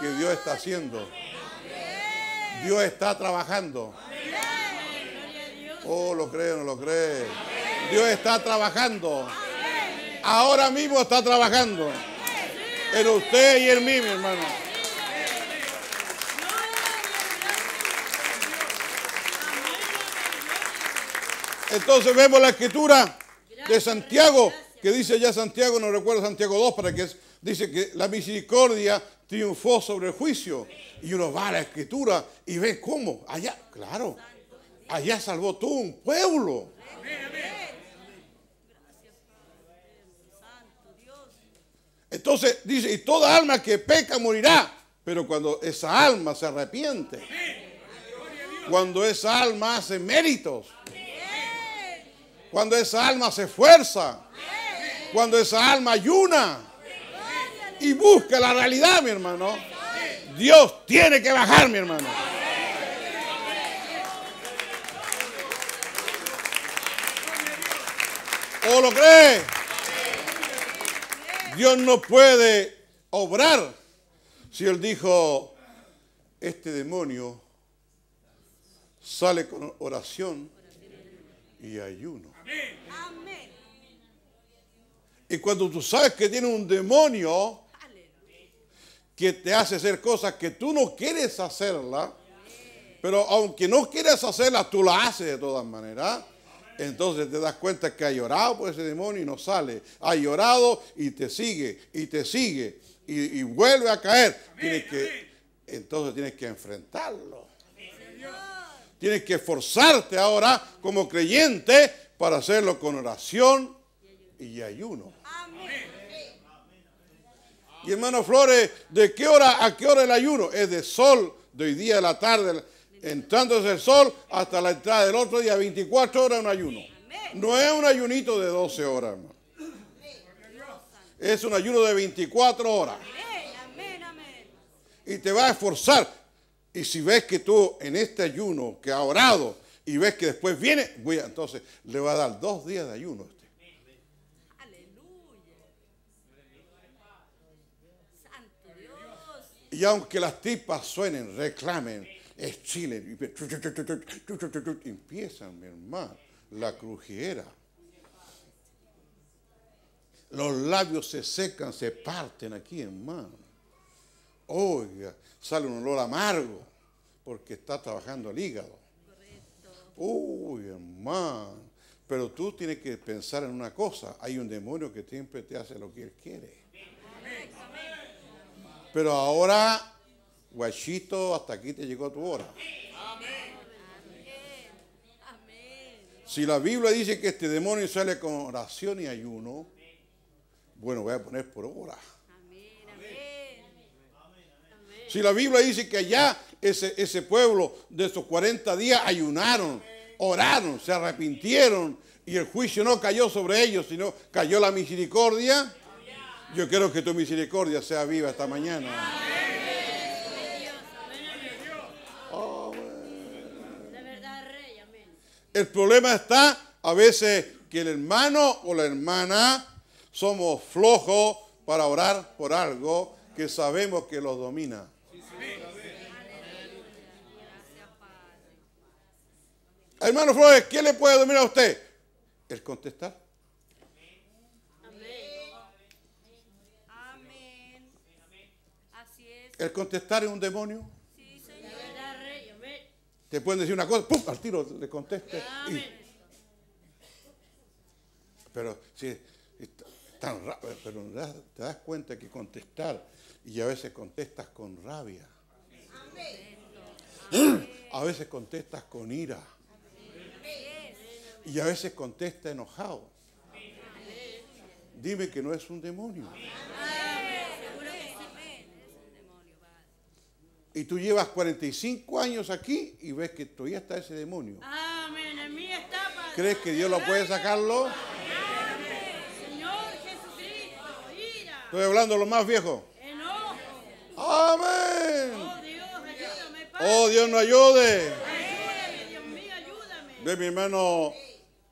que Dios está haciendo. Dios está trabajando. Oh, lo cree o no lo cree. Dios está trabajando. Ahora mismo está trabajando. En usted y en mí, mi hermano. Entonces vemos la escritura de Santiago, que dice ya Santiago, no recuerdo Santiago 2, para que dice que la misericordia triunfó sobre el juicio. Y uno va a la escritura y ve cómo. Allá, claro. Allá salvó todo un pueblo. Entonces dice, y toda alma que peca morirá. Pero cuando esa alma se arrepiente, cuando esa alma hace méritos, cuando esa alma se esfuerza, cuando esa alma ayuna y busca la realidad, mi hermano, Dios tiene que bajar, mi hermano. ¿O lo cree? Dios no puede obrar si Él dijo, este demonio sale con oración y ayuno. Amén. Amén. Y cuando tú sabes que tienes un demonio que te hace hacer cosas que tú no quieres hacerlas, pero aunque no quieras hacerlas, tú las haces de todas maneras, entonces te das cuenta que has llorado por ese demonio y no sale. Has llorado y te sigue, y te sigue, y vuelve a caer. Entonces tienes que enfrentarlo. Tienes que esforzarte ahora como creyente para hacerlo con oración y ayuno. Y hermano Flores, ¿de qué hora a qué hora el ayuno? Es de sol, de hoy día de la tarde, entrándose el sol hasta la entrada del otro día, 24 horas un ayuno. No es un ayunito de 12 horas, hermano. Es un ayuno de 24 horas. Y te va a esforzar. Y si ves que tú en este ayuno que ha orado y ves que después viene, entonces le va a dar 2 días de ayuno. Y aunque las tripas suenen, reclamen, eschilen, empiezan, mi hermano, la crujera. Los labios se secan, se parten aquí, hermano. Oiga, sale un olor amargo porque está trabajando el hígado. Uy, hermano, pero tú tienes que pensar en una cosa. Hay un demonio que siempre te hace lo que él quiere. Pero ahora, guachito, hasta aquí te llegó tu hora. Amén. Si la Biblia dice que este demonio sale con oración y ayuno, bueno, voy a poner por obra. Si la Biblia dice que allá ese pueblo de esos 40 días ayunaron, oraron, se arrepintieron y el juicio no cayó sobre ellos, sino cayó la misericordia. Yo quiero que tu misericordia sea viva esta mañana. Oh, el problema está a veces que el hermano o la hermana somos flojos para orar por algo que sabemos que los domina. Hermano Flores, ¿qué le puede dominar a usted? El contestar. El contestar es un demonio. Sí, señor. Te pueden decir una cosa, ¡pum! Al tiro le conteste. Pero si es tan rápido, pero te das cuenta que contestar, y a veces contestas con rabia. Amén. A veces contestas con ira. Amén. Y a veces contestas enojado. Amén. Dime que no es un demonio. Amén. Y tú llevas 45 años aquí y ves que todavía está ese demonio. Amén. En mí está, Padre. ¿Crees que Dios lo puede sacarlo? Amén. Señor Jesucristo, ira. Estoy hablando de los más viejos. Enojo. Amén. Oh Dios, ayúdame, Padre. Oh Dios, no ayude. Ayúdame, Dios mío, ayúdame. Ve mi hermano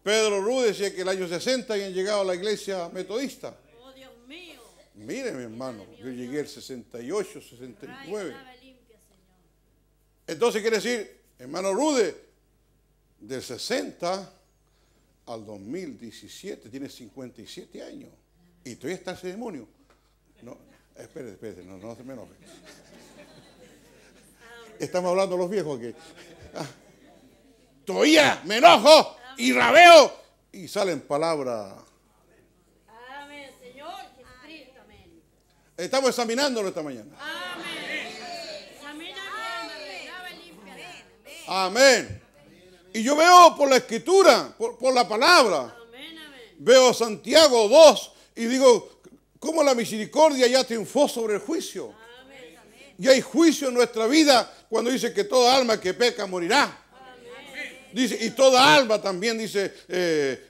Pedro Rudy decía que en el año 60 habían llegado a la iglesia metodista. Oh Dios mío. Mire mi hermano, yo llegué el 68, 69. Entonces quiere decir, hermano Rude, del 60 al 2017, tiene 57 años. Y todavía está ese demonio. No, espérate, espérate, no se me enoje. Estamos hablando de los viejos aquí. Ah, todavía me enojo y rabeo y salen palabras. Amén, Señor Jesucristo, amén. Estamos examinándolo esta mañana. Amén. Amén. Y yo veo por la escritura, por la palabra. Amén, amén. Veo Santiago 2 y digo, ¿cómo la misericordia ya triunfó sobre el juicio? Amén, amén. Y hay juicio en nuestra vida cuando dice que toda alma que peca morirá. Amén. Dice, y toda alma también dice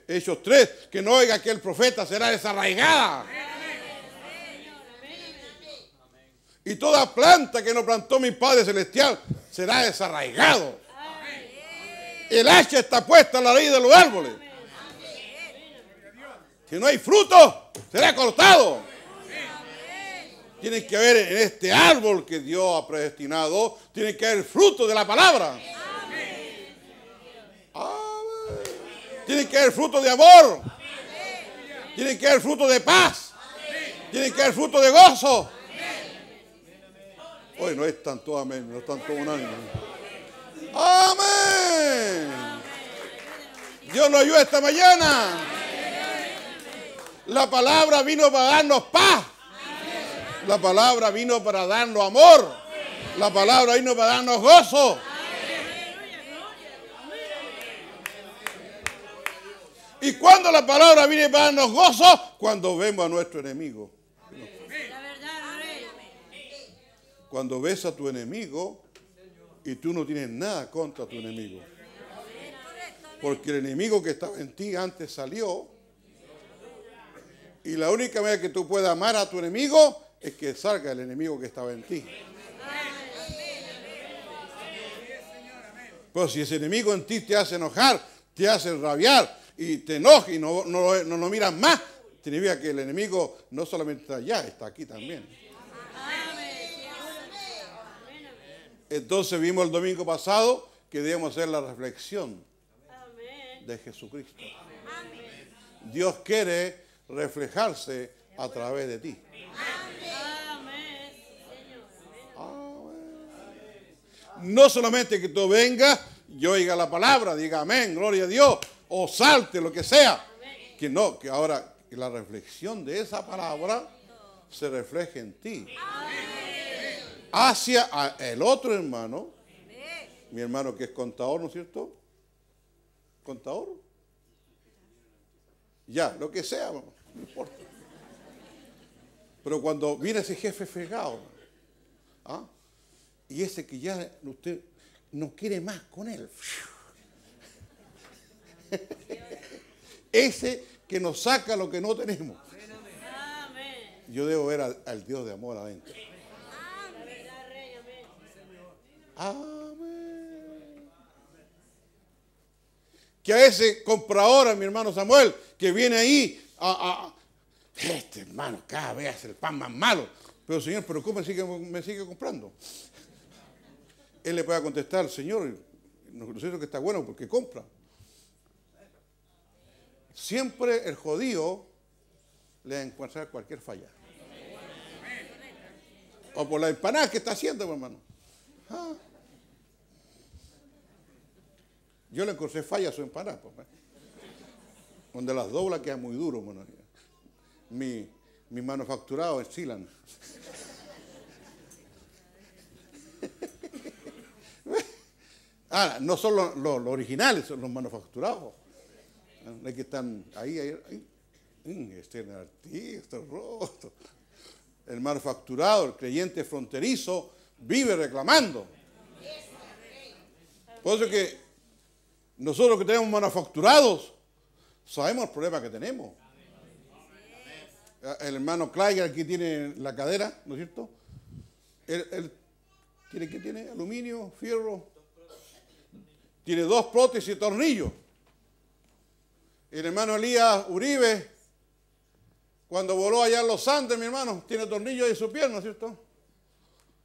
Hechos 3, que no oiga que el profeta será desarraigada. Amén, amén. Amén. Y toda planta que no plantó mi Padre Celestial será desarraigado. El hacha está puesta a la raíz de los árboles. Si no hay fruto, será cortado. Tiene que haber en este árbol que Dios ha predestinado, tiene que haber fruto de la palabra. Amén. Tiene que haber fruto de amor. Amén. Tiene que haber fruto de paz. Amén. Tiene que haber fruto de gozo. Amén. Hoy no es tanto amén, no es tanto unánime. Amén. Dios nos ayuda esta mañana. La palabra vino para darnos paz. La palabra vino para darnos amor. La palabra vino para darnos gozo. Y cuando la palabra viene para darnos gozo, cuando vemos a nuestro enemigo. Cuando ves a tu enemigo y tú no tienes nada contra tu enemigo. Porque el enemigo que estaba en ti antes salió. Y la única manera que tú puedas amar a tu enemigo es que salga el enemigo que estaba en ti. Pero si ese enemigo en ti te hace enojar, te hace rabiar y te enoja y no lo miras más, significa que el enemigo no solamente está allá, está aquí también. Entonces vimos el domingo pasado que debemos hacer la reflexión de Jesucristo. Dios quiere reflejarse a través de ti. No solamente que tú vengas y oiga la palabra, diga amén, gloria a Dios, o salte, lo que sea. Que no, que ahora la reflexión de esa palabra se refleje en ti. Hacia el otro hermano, mi hermano que es contador, ¿no es cierto? Contador. Ya, lo que sea, no importa. Pero cuando viene ese jefe fregado, ¿ah? Y ese que ya usted no quiere más con él. Ese que nos saca lo que no tenemos. Yo debo ver al Dios de amor adentro. Amén. Que a ese comprador, a mi hermano Samuel, que viene ahí este hermano cada vez hace el pan más malo. Pero Señor, pero ¿cómo me sigue comprando? Él le puede contestar, Señor, no sé que está bueno porque compra. Siempre el judío le va a encontrar cualquier falla. O por la empanada que está haciendo, hermano. Ah. Yo le encontré falla a su empanada, papá. Donde las dobla queda muy duro, hermano. Mis manufacturados oscilan. Ah, no son los originales, son los manufacturados. Los que están ahí. Este es el artista, el rostro. El manufacturado, el creyente fronterizo, vive reclamando. Por eso que nosotros que tenemos manufacturados, sabemos el problema que tenemos. El hermano Kleiger aquí tiene la cadera, ¿no es cierto? Él tiene, ¿qué tiene? Aluminio, fierro. Tiene dos prótesis y tornillos. El hermano Elías Uribe, cuando voló allá en los Andes, mi hermano, tiene tornillos en su pierna, ¿cierto?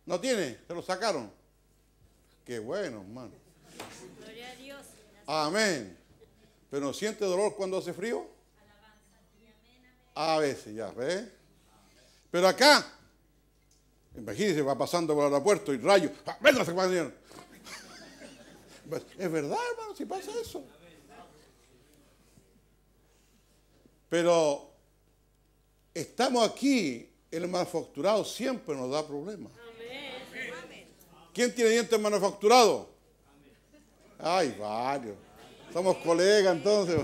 No tiene, se lo sacaron. Qué bueno, hermano. Gloria a Dios. Amén. ¿Pero no siente dolor cuando hace frío? A veces, ya, ¿ves? Pero acá, imagínense, va pasando por el aeropuerto y rayos. ¡Venga, señor! Es verdad, hermano, si pasa eso. Pero estamos aquí, el manufacturado siempre nos da problemas. ¿Quién tiene dientes manufacturados? Ay, varios. Somos colegas, entonces.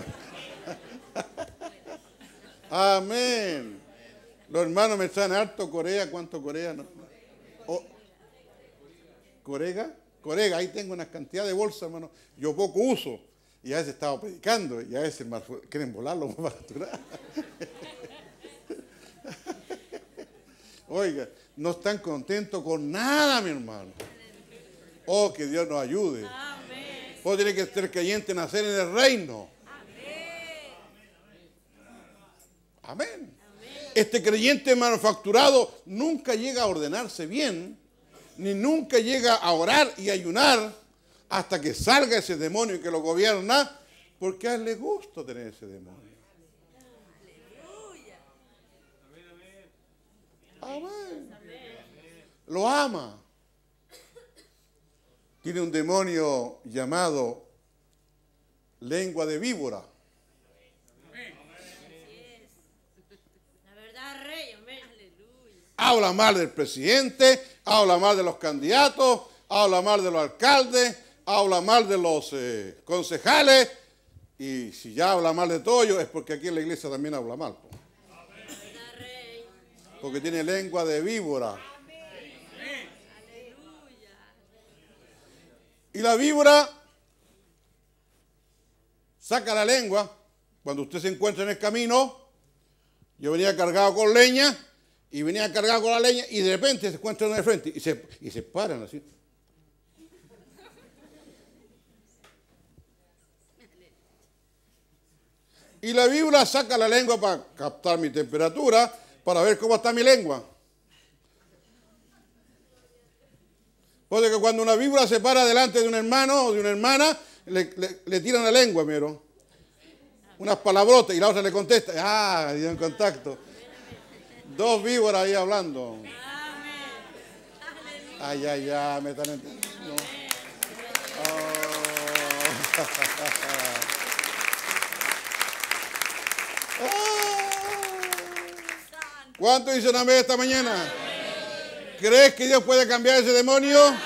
Amén. Los hermanos me están harto Corea, ¿cuánto Corea? No. Oh. ¿Corega? Corega, ahí tengo una cantidad de bolsas, hermano. Yo poco uso. Y a veces estaba predicando, y a veces quieren volarlo para capturar. Oiga, no están contentos con nada, mi hermano. Oh, que Dios nos ayude. Vos tenés que ser creyente, nacer en el reino. Amén. Este creyente manufacturado nunca llega a ordenarse bien, ni nunca llega a orar y ayunar hasta que salga ese demonio que lo gobierna, porque a él le gusta tener ese demonio. Amén. Lo ama. Tiene un demonio llamado lengua de víbora. Habla mal del presidente, habla mal de los candidatos, habla mal de los alcaldes, habla mal de los concejales. Y si ya habla mal de todo ello, es porque aquí en la iglesia también habla mal. Porque tiene lengua de víbora. Y la víbora saca la lengua. Cuando usted se encuentra en el camino, yo venía cargado con leña, y venía cargado con la leña, y de repente se encuentran en el frente, y se paran así. Y la víbora saca la lengua para captar mi temperatura, para ver cómo está mi lengua. Porque cuando una víbora se para delante de un hermano o de una hermana, le tiran la lengua, mero. Unas palabrotas, y la otra le contesta. ¡Ah! Dieron contacto. Dos víboras ahí hablando. ¡Ay, ay, ay! Me están entendiendo. Oh. ¿Cuánto dicen amén esta mañana? Amén. ¿Crees que Dios puede cambiar ese demonio? Amén.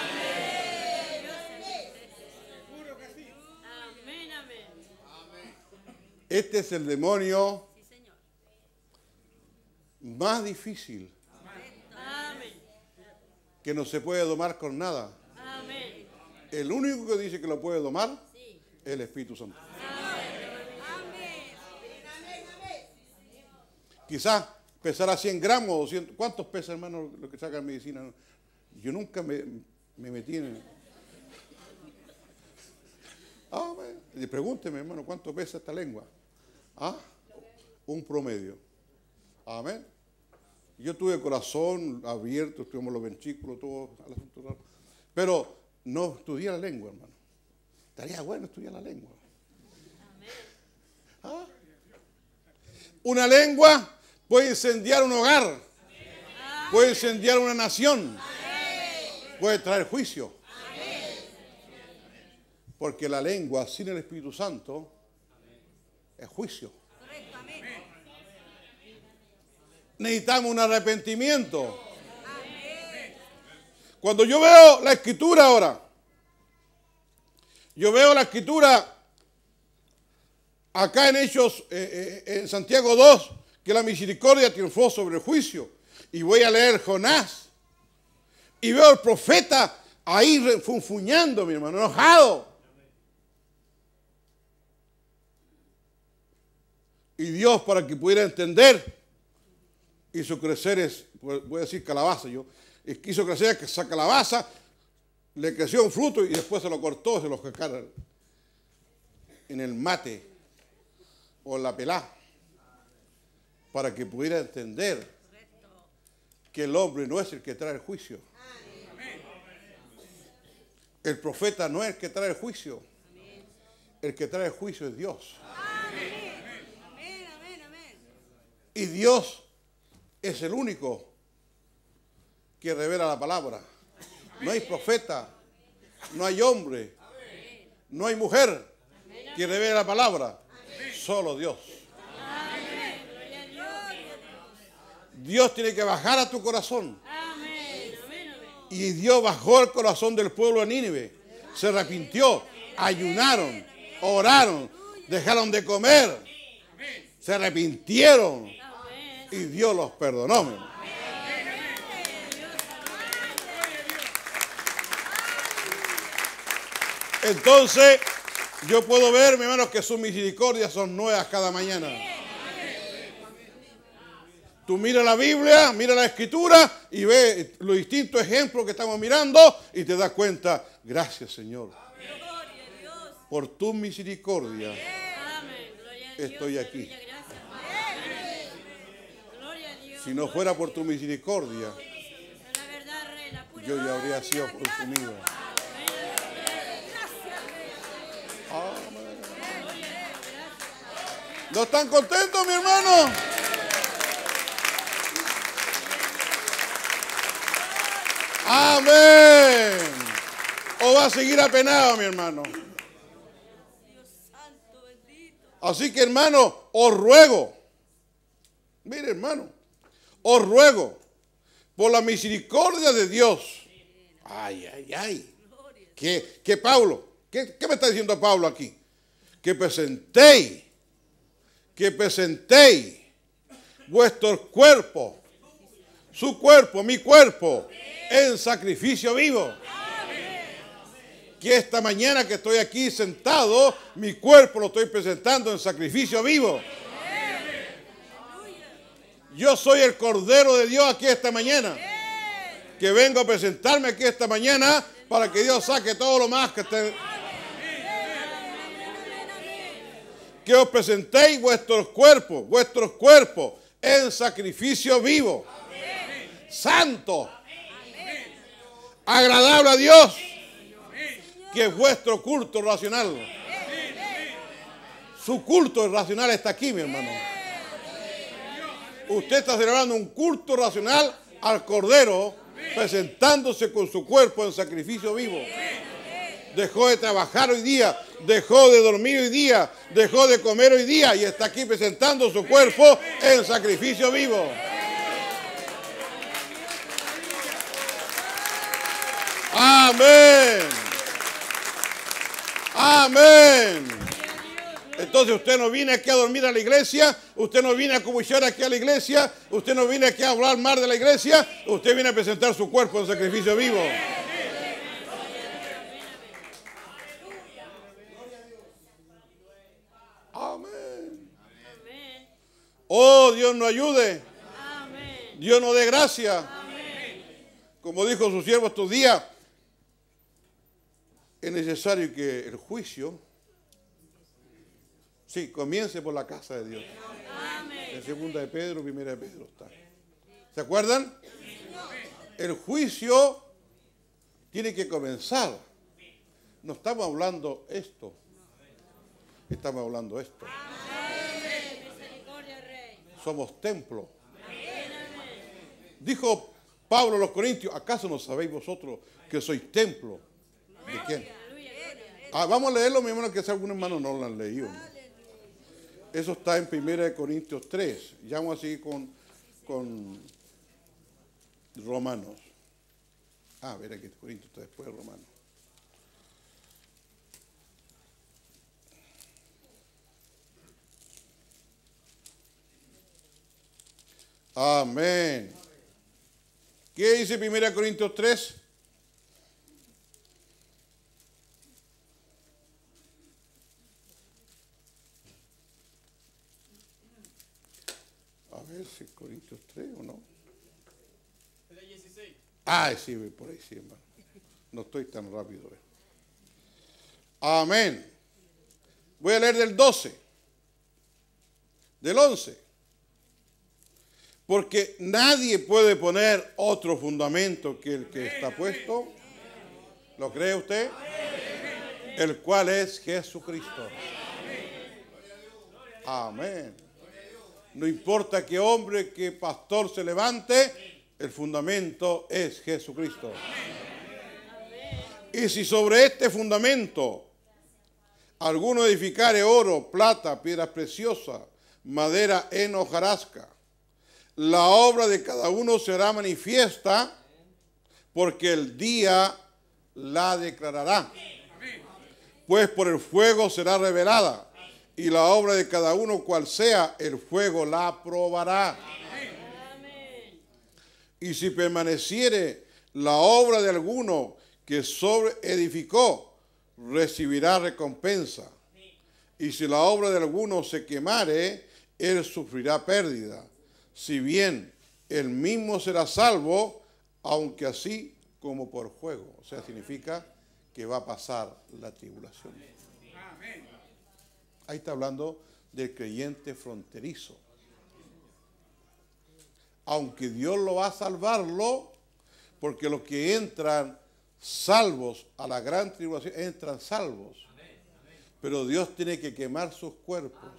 Este es el demonio más difícil, amén, que no se puede domar con nada. Amén. El único que dice que lo puede domar es el Espíritu Santo. Quizás pesará 100 gramos o 200. ¿Cuántos pesa, hermano, lo que sacan medicina? Yo nunca me metí en... Ah, pregúnteme, hermano, ¿cuánto pesa esta lengua? ¿Ah? Un promedio. Amén. Yo tuve corazón abierto, estuvimos los ventrículos, todo al asunto raro. Pero no estudié la lengua, hermano. Estaría bueno estudiar la lengua. ¿Ah? Una lengua puede incendiar un hogar, puede incendiar una nación, puede traer juicio. Porque la lengua sin el Espíritu Santo es juicio. Necesitamos un arrepentimiento. Cuando yo veo la Escritura ahora, yo veo la Escritura acá en Hechos, en Santiago 2, que la misericordia triunfó sobre el juicio. Y voy a leer Jonás. Y veo al profeta ahí refunfuñando, mi hermano, enojado. Y Dios, para que pudiera entender, hizo crecer, voy a decir calabaza yo, hizo crecer esa calabaza, le creció un fruto y después se lo cortó, se lo sacaron en el mate o en la pelá, para que pudiera entender que el hombre no es el que trae el juicio. El profeta no es el que trae el juicio. El que trae el juicio es Dios. Y Dios es el único que revela la palabra. No hay profeta, no hay hombre, no hay mujer que revele la palabra. Solo Dios. Dios tiene que bajar a tu corazón. Y Dios bajó el corazón del pueblo de Nínive. Se arrepintió, ayunaron, oraron, dejaron de comer, se arrepintieron. Y Dios los perdonó. Amén. Entonces, yo puedo ver, mi hermano, que sus misericordias son nuevas cada mañana. Tú mira la Biblia, mira la Escritura y ves los distintos ejemplos que estamos mirando y te das cuenta, gracias, Señor, por tu misericordia estoy aquí. Si no fuera por tu misericordia, yo ya habría sido consumido. Amén. ¿No están contentos, mi hermano? Amén. ¿O va a seguir apenado, mi hermano? Así que, hermano, os ruego. Mire, hermano. Os ruego por la misericordia de Dios. Ay, ay, ay. Que Pablo, ¿qué me está diciendo Pablo aquí? Que presentéis vuestros cuerpos, su cuerpo, mi cuerpo, en sacrificio vivo. Que esta mañana que estoy aquí sentado, mi cuerpo lo estoy presentando en sacrificio vivo. Yo soy el Cordero de Dios aquí esta mañana, que vengo a presentarme aquí esta mañana para que Dios saque todo lo más que esté. Que os presentéis vuestros cuerpos en sacrificio vivo, santo, agradable a Dios, que es vuestro culto racional. Su culto racional está aquí, mi hermano. Usted está celebrando un culto racional al Cordero, presentándose con su cuerpo en sacrificio vivo. Dejó de trabajar hoy día, dejó de dormir hoy día, dejó de comer hoy día y está aquí presentando su cuerpo en sacrificio vivo. Amén. Amén. Entonces usted no viene aquí a dormir a la iglesia, usted no viene a cobuchar aquí a la iglesia, usted no viene aquí a hablar mal de la iglesia, usted viene a presentar su cuerpo en sacrificio vivo. Amén. Amén. Oh, Dios nos ayude. Amén. Dios nos dé gracia. Amén. Como dijo su siervo estos días, es necesario que el juicio comience por la casa de Dios. Amén. En segunda de Pedro, primera de Pedro está. ¿Se acuerdan? El juicio tiene que comenzar. No estamos hablando esto. Estamos hablando esto. Somos templo. Dijo Pablo a los Corintios, ¿acaso no sabéis vosotros que sois templo? ¿De quién? Vamos a leerlo, mi hermano, que si algún hermano no lo han leído. Eso está en 1 Corintios 3. Ya vamos a seguir con Romanos. A ver, aquí Corintios está después de Romanos. Amén. ¿Qué dice 1 Corintios 3? A ver si Corintios 3 o no. Ay, sí, por ahí sí, hermano. No estoy tan rápido. Amén. Voy a leer del 12. Del 11. Porque nadie puede poner otro fundamento que el que está puesto. ¿Lo cree usted? El cual es Jesucristo. Amén. No importa qué hombre, qué pastor se levante, el fundamento es Jesucristo. Y si sobre este fundamento alguno edificare oro, plata, piedras preciosas, madera, heno, hojarasca, la obra de cada uno será manifiesta, porque el día la declarará. Pues por el fuego será revelada, y la obra de cada uno cual sea, el fuego la probará. Y si permaneciere la obra de alguno que sobre edificó, recibirá recompensa. Y si la obra de alguno se quemare, él sufrirá pérdida. Si bien el mismo será salvo, aunque así como por fuego. O sea, significa que va a pasar la tribulación. Ahí está hablando del creyente fronterizo. Aunque Dios lo va a salvarlo, porque los que entran salvos a la gran tribulación, entran salvos. Pero Dios tiene que quemar sus cuerpos.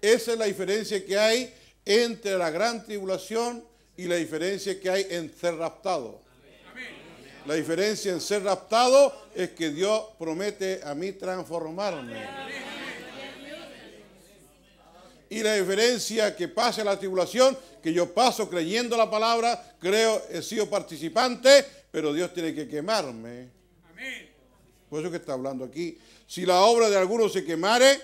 Esa es la diferencia que hay entre la gran tribulación y la diferencia que hay en ser raptado. La diferencia en ser raptado es que Dios promete a mí transformarme. Y la diferencia que pasa en la tribulación, que yo paso creyendo la palabra, creo, he sido participante, pero Dios tiene que quemarme. Por eso que está hablando aquí. Si la obra de alguno se quemare,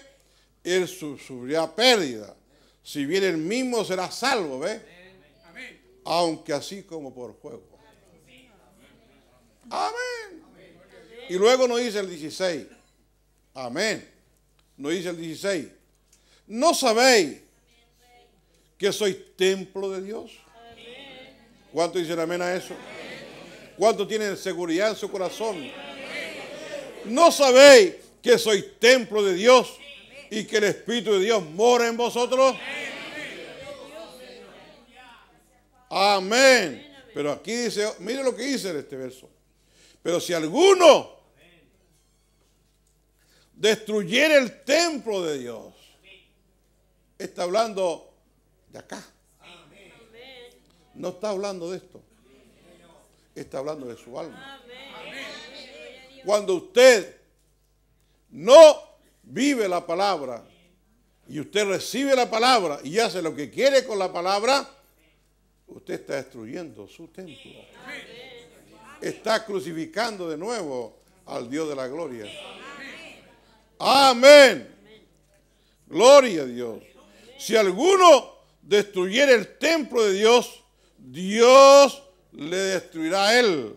él sufrirá pérdida. Si bien él mismo será salvo, ¿ves? Aunque así como por fuego. Amén. Y luego nos dice el 16. Amén. Nos dice el 16. ¿No sabéis que sois templo de Dios? ¿Cuánto dicen amén a eso? ¿Cuánto tienen seguridad en su corazón? ¿No sabéis que sois templo de Dios y que el Espíritu de Dios mora en vosotros? Amén. Pero aquí dice, mire lo que dice en este verso. Pero si alguno destruyera el templo de Dios, está hablando de acá. No está hablando de esto. Está hablando de su alma. Cuando usted no vive la palabra y usted recibe la palabra y hace lo que quiere con la palabra, usted está destruyendo su templo. Está crucificando de nuevo al Dios de la gloria. Amén. Gloria a Dios. Si alguno destruyera el templo de Dios, Dios le destruirá a él.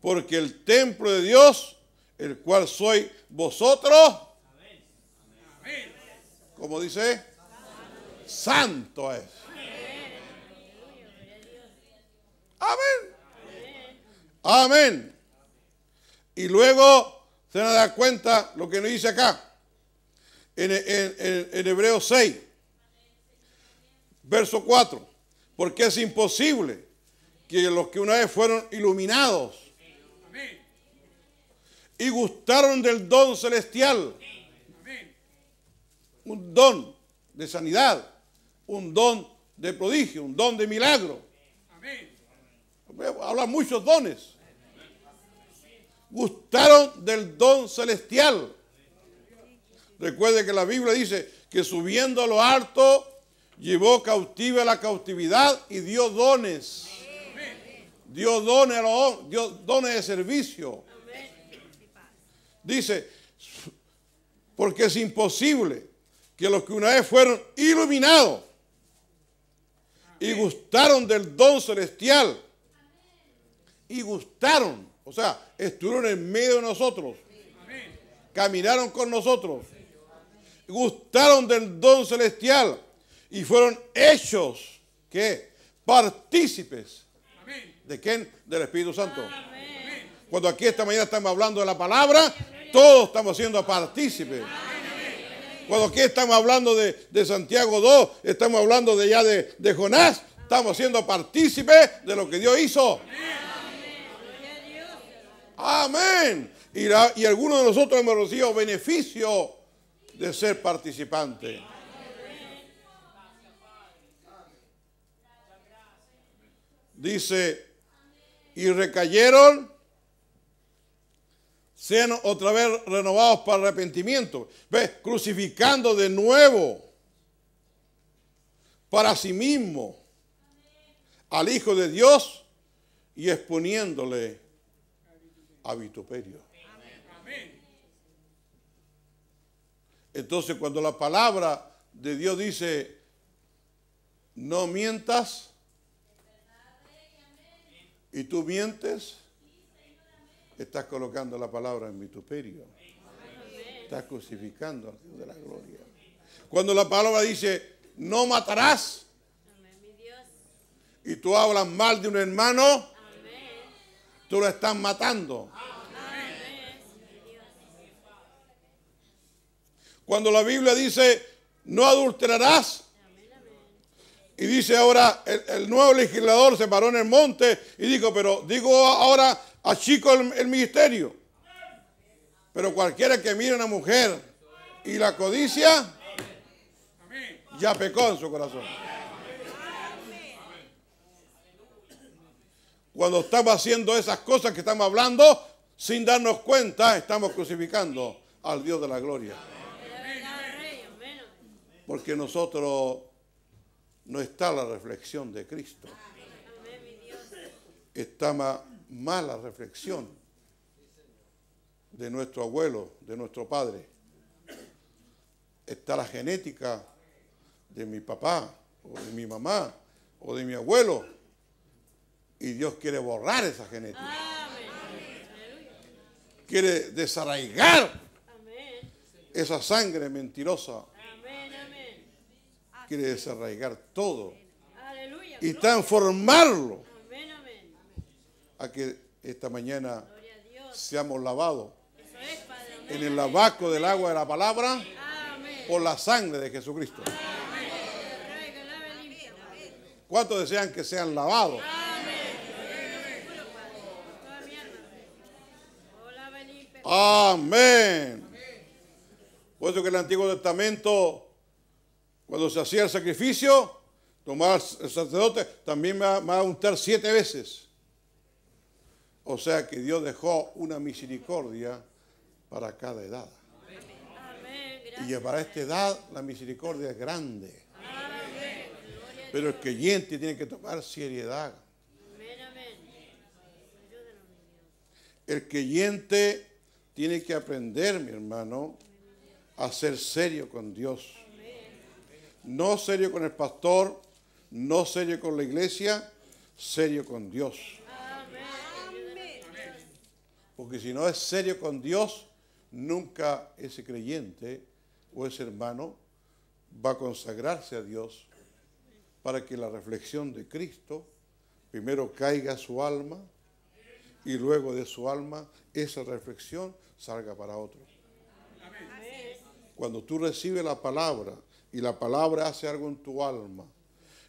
Porque el templo de Dios, el cual sois vosotros, como dice, santo es. Amén. Amén. Y luego se nos da cuenta lo que nos dice acá. En Hebreos 6, verso 4. Porque es imposible que los que una vez fueron iluminados y gustaron del don celestial, un don de sanidad, un don de prodigio, un don de milagro. Habla muchos dones. Gustaron del don celestial. Recuerde que la Biblia dice que subiendo a lo alto llevó cautiva la cautividad y dio dones. Dio dones a los hombres, dio dones de servicio. Dice, porque es imposible que los que una vez fueron iluminados y gustaron del don celestial, y gustaron, o sea, estuvieron en medio de nosotros, caminaron con nosotros, gustaron del don celestial y fueron hechos, ¿qué? Partícipes. ¿De quién? Del Espíritu Santo. Cuando aquí esta mañana estamos hablando de la palabra, todos estamos siendo partícipes. Cuando aquí estamos hablando de Santiago 2, estamos hablando de ya de Jonás, estamos siendo partícipes de lo que Dios hizo. Amén. Y algunos de nosotros hemos recibido beneficio de ser participantes. Dice, y recayeron, sean otra vez renovados para arrepentimiento. ¿Ves? Crucificando de nuevo para sí mismo al Hijo de Dios y exponiéndole a vituperio. Entonces, cuando la palabra de Dios dice no mientas y tú mientes, estás colocando la palabra en vituperio, estás crucificando al Dios de la gloria. Cuando la palabra dice no matarás y tú hablas mal de un hermano, tú lo estás matando. Amén. Cuando la Biblia dice, no adulterarás. Y dice ahora, el nuevo legislador se paró en el monte y dijo, pero digo ahora, achico el ministerio. Pero cualquiera que mire a una mujer y la codicia ya pecó en su corazón. Cuando estamos haciendo esas cosas que estamos hablando, sin darnos cuenta, estamos crucificando al Dios de la gloria. Porque nosotros no está la reflexión de Cristo. Está más la reflexión de nuestro abuelo, de nuestro padre. Está la genética de mi papá, o de mi mamá, o de mi abuelo. Y Dios quiere borrar esa genética. Quiere desarraigar esa sangre mentirosa. Quiere desarraigar todo y transformarlo a que esta mañana seamos lavados en el lavaco del agua de la palabra por la sangre de Jesucristo. ¿Cuántos desean que sean lavados? Amén. Por eso que el Antiguo Testamento, cuando se hacía el sacrificio, tomaba el sacerdote, también me va a untar 7 veces. O sea que Dios dejó una misericordia para cada edad. Amén. Y para esta edad la misericordia es grande. Amén. Pero el creyente tiene que tomar seriedad. El creyente tiene que aprender, mi hermano, a ser serio con Dios. No serio con el pastor, no serio con la iglesia, serio con Dios. Porque si no es serio con Dios, nunca ese creyente o ese hermano va a consagrarse a Dios para que la reflexión de Cristo primero caiga a su alma y luego de su alma esa reflexión salga para otros. Cuando tú recibes la palabra, y la palabra hace algo en tu alma,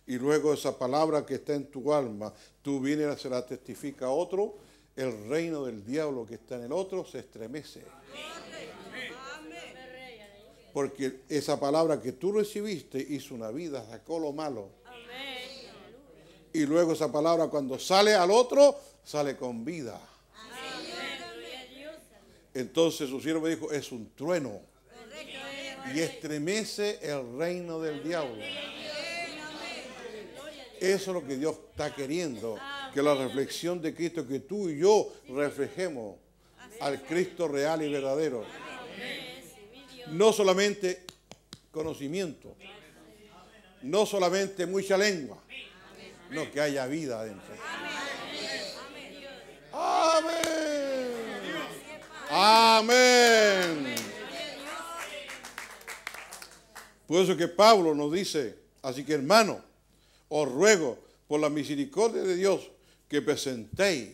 y luego esa palabra que está en tu alma, tú vienes y se la testifica a otro, el reino del diablo que está en el otro se estremece. Porque esa palabra que tú recibiste hizo una vida, sacó lo malo. Y luego esa palabra cuando sale al otro, sale con vida. Entonces su siervo dijo, es un trueno. Y estremece el reino del diablo. Eso es lo que Dios está queriendo, que la reflexión de Cristo, que tú y yo reflejemos al Cristo real y verdadero. No solamente conocimiento, no solamente mucha lengua, no, que haya vida adentro. Amén. Amén. Por eso que Pablo nos dice, así que hermano, os ruego por la misericordia de Dios que presentéis,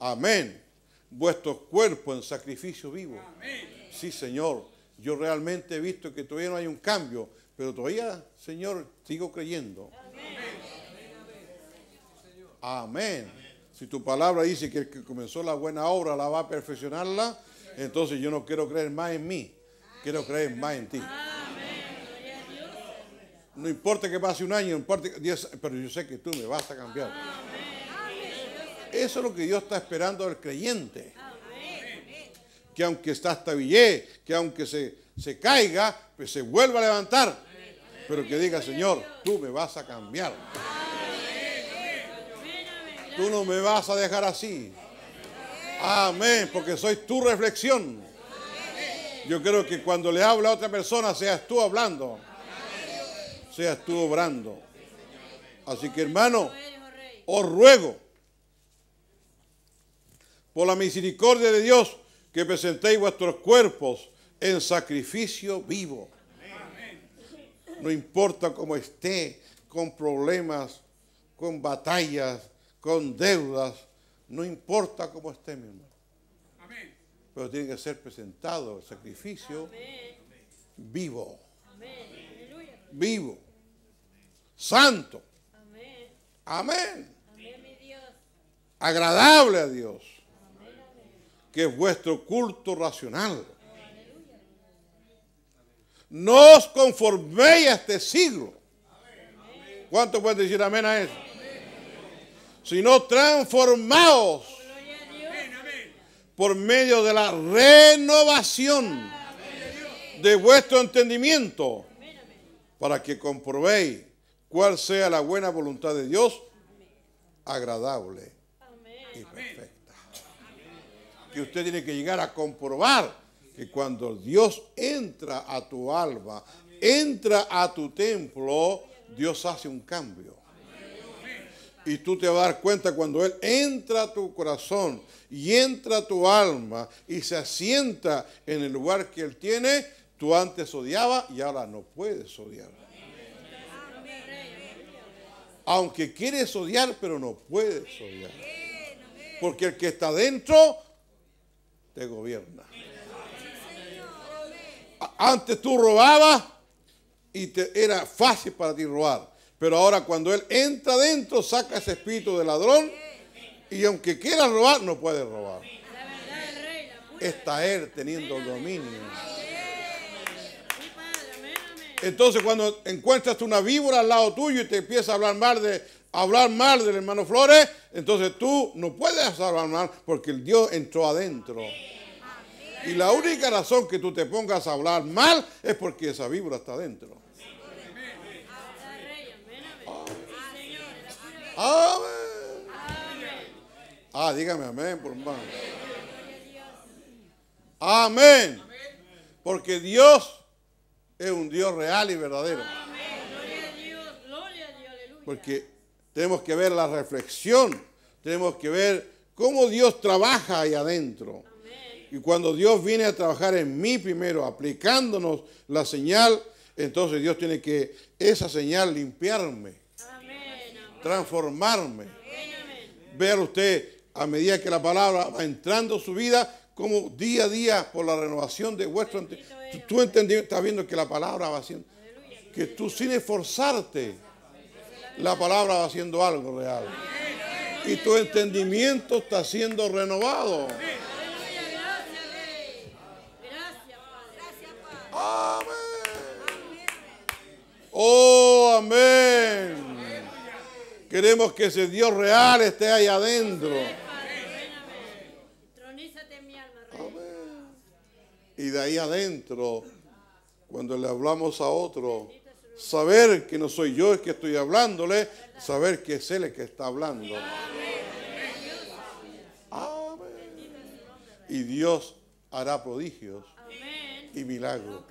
amén, vuestros cuerpos en sacrificio vivo. Amén. Sí, Señor, yo realmente he visto que todavía no hay un cambio, pero todavía, Señor, sigo creyendo. Amén. Amén. Si tu palabra dice que el que comenzó la buena obra la va a perfeccionarla, entonces yo no quiero creer más en mí, quiero creer más en ti. No importa que pase un año, no importa que 10, pero yo sé que tú me vas a cambiar. Eso es lo que Dios está esperando del creyente. Que aunque está estabilé, que aunque se caiga, pues se vuelva a levantar. Pero que diga, Señor, tú me vas a cambiar. Tú no me vas a dejar así. Amén, porque soy tu reflexión. Yo creo que cuando le habla a otra persona, seas tú hablando, seas tú obrando. Así que hermano, os ruego por la misericordia de Dios que presentéis vuestros cuerpos en sacrificio vivo. No importa cómo esté, con problemas, con batallas, con deudas, no importa cómo esté, mi hermano. Pero tiene que ser presentado el sacrificio vivo. Vivo. Santo. Amén. Amén. Amén, mi Dios. Agradable a Dios. Amén. Que es vuestro culto racional. Amén. No os conforméis a este siglo. Amén. ¿Cuántos pueden decir amén a eso? Amén. Sino transformaos por medio de la renovación de vuestro entendimiento, para que comprobéis cuál sea la buena voluntad de Dios, agradable y perfecta. Que usted tiene que llegar a comprobar que cuando Dios entra a tu alma, entra a tu templo, Dios hace un cambio. Y tú te vas a dar cuenta cuando Él entra a tu corazón y entra a tu alma y se asienta en el lugar que Él tiene. Tú antes odiabas y ahora no puedes odiar. Aunque quieres odiar, pero no puedes odiar. Porque el que está dentro te gobierna. Antes tú robabas y era fácil para ti robar. Pero ahora cuando Él entra adentro, saca ese espíritu de ladrón y aunque quieras robar, no puedes robar. Está Él teniendo dominio. Entonces cuando encuentras una víbora al lado tuyo y te empieza a hablar mal del hermano Flores, entonces tú no puedes hablar mal porque el Dios entró adentro. Y la única razón que tú te pongas a hablar mal es porque esa víbora está adentro. Amén. Ah, dígame amén, por favor. Amén. Porque Dios es un Dios real y verdadero. Porque tenemos que ver la reflexión. Tenemos que ver cómo Dios trabaja ahí adentro. Y cuando Dios viene a trabajar en mí primero, aplicándonos la señal, entonces Dios tiene que, esa señal, limpiarme, transformarme. Vean usted, a medida que la palabra va entrando en su vida, como día a día, por la renovación de vuestro entendimiento, tú entendí, estás viendo que la palabra va haciendo, que tú sin esforzarte, la palabra va haciendo algo real. Y tu entendimiento está siendo renovado. Amén. Oh, amén. Queremos que ese Dios real esté ahí adentro. Amén. Y de ahí adentro, cuando le hablamos a otro, saber que no soy yo el que estoy hablándole, saber que es Él el que está hablando. Amén. Y Dios hará prodigios y milagros.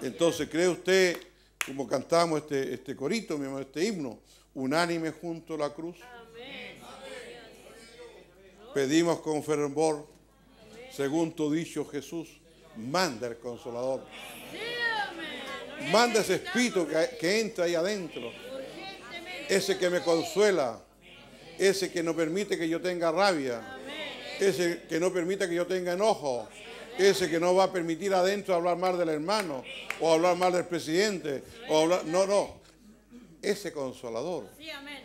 Entonces, ¿cree usted, como cantamos este corito, mi hermano, este himno? Unánime junto a la cruz. Amén. Pedimos con fervor, según tu dicho Jesús, manda el Consolador. Manda ese espíritu que entra ahí adentro. Ese que me consuela. Ese que no permite que yo tenga rabia. Ese que no permite que yo tenga enojo. Ese que no va a permitir adentro hablar mal del hermano, o hablar mal del presidente, o hablar... No, no. Ese Consolador, sí, amén,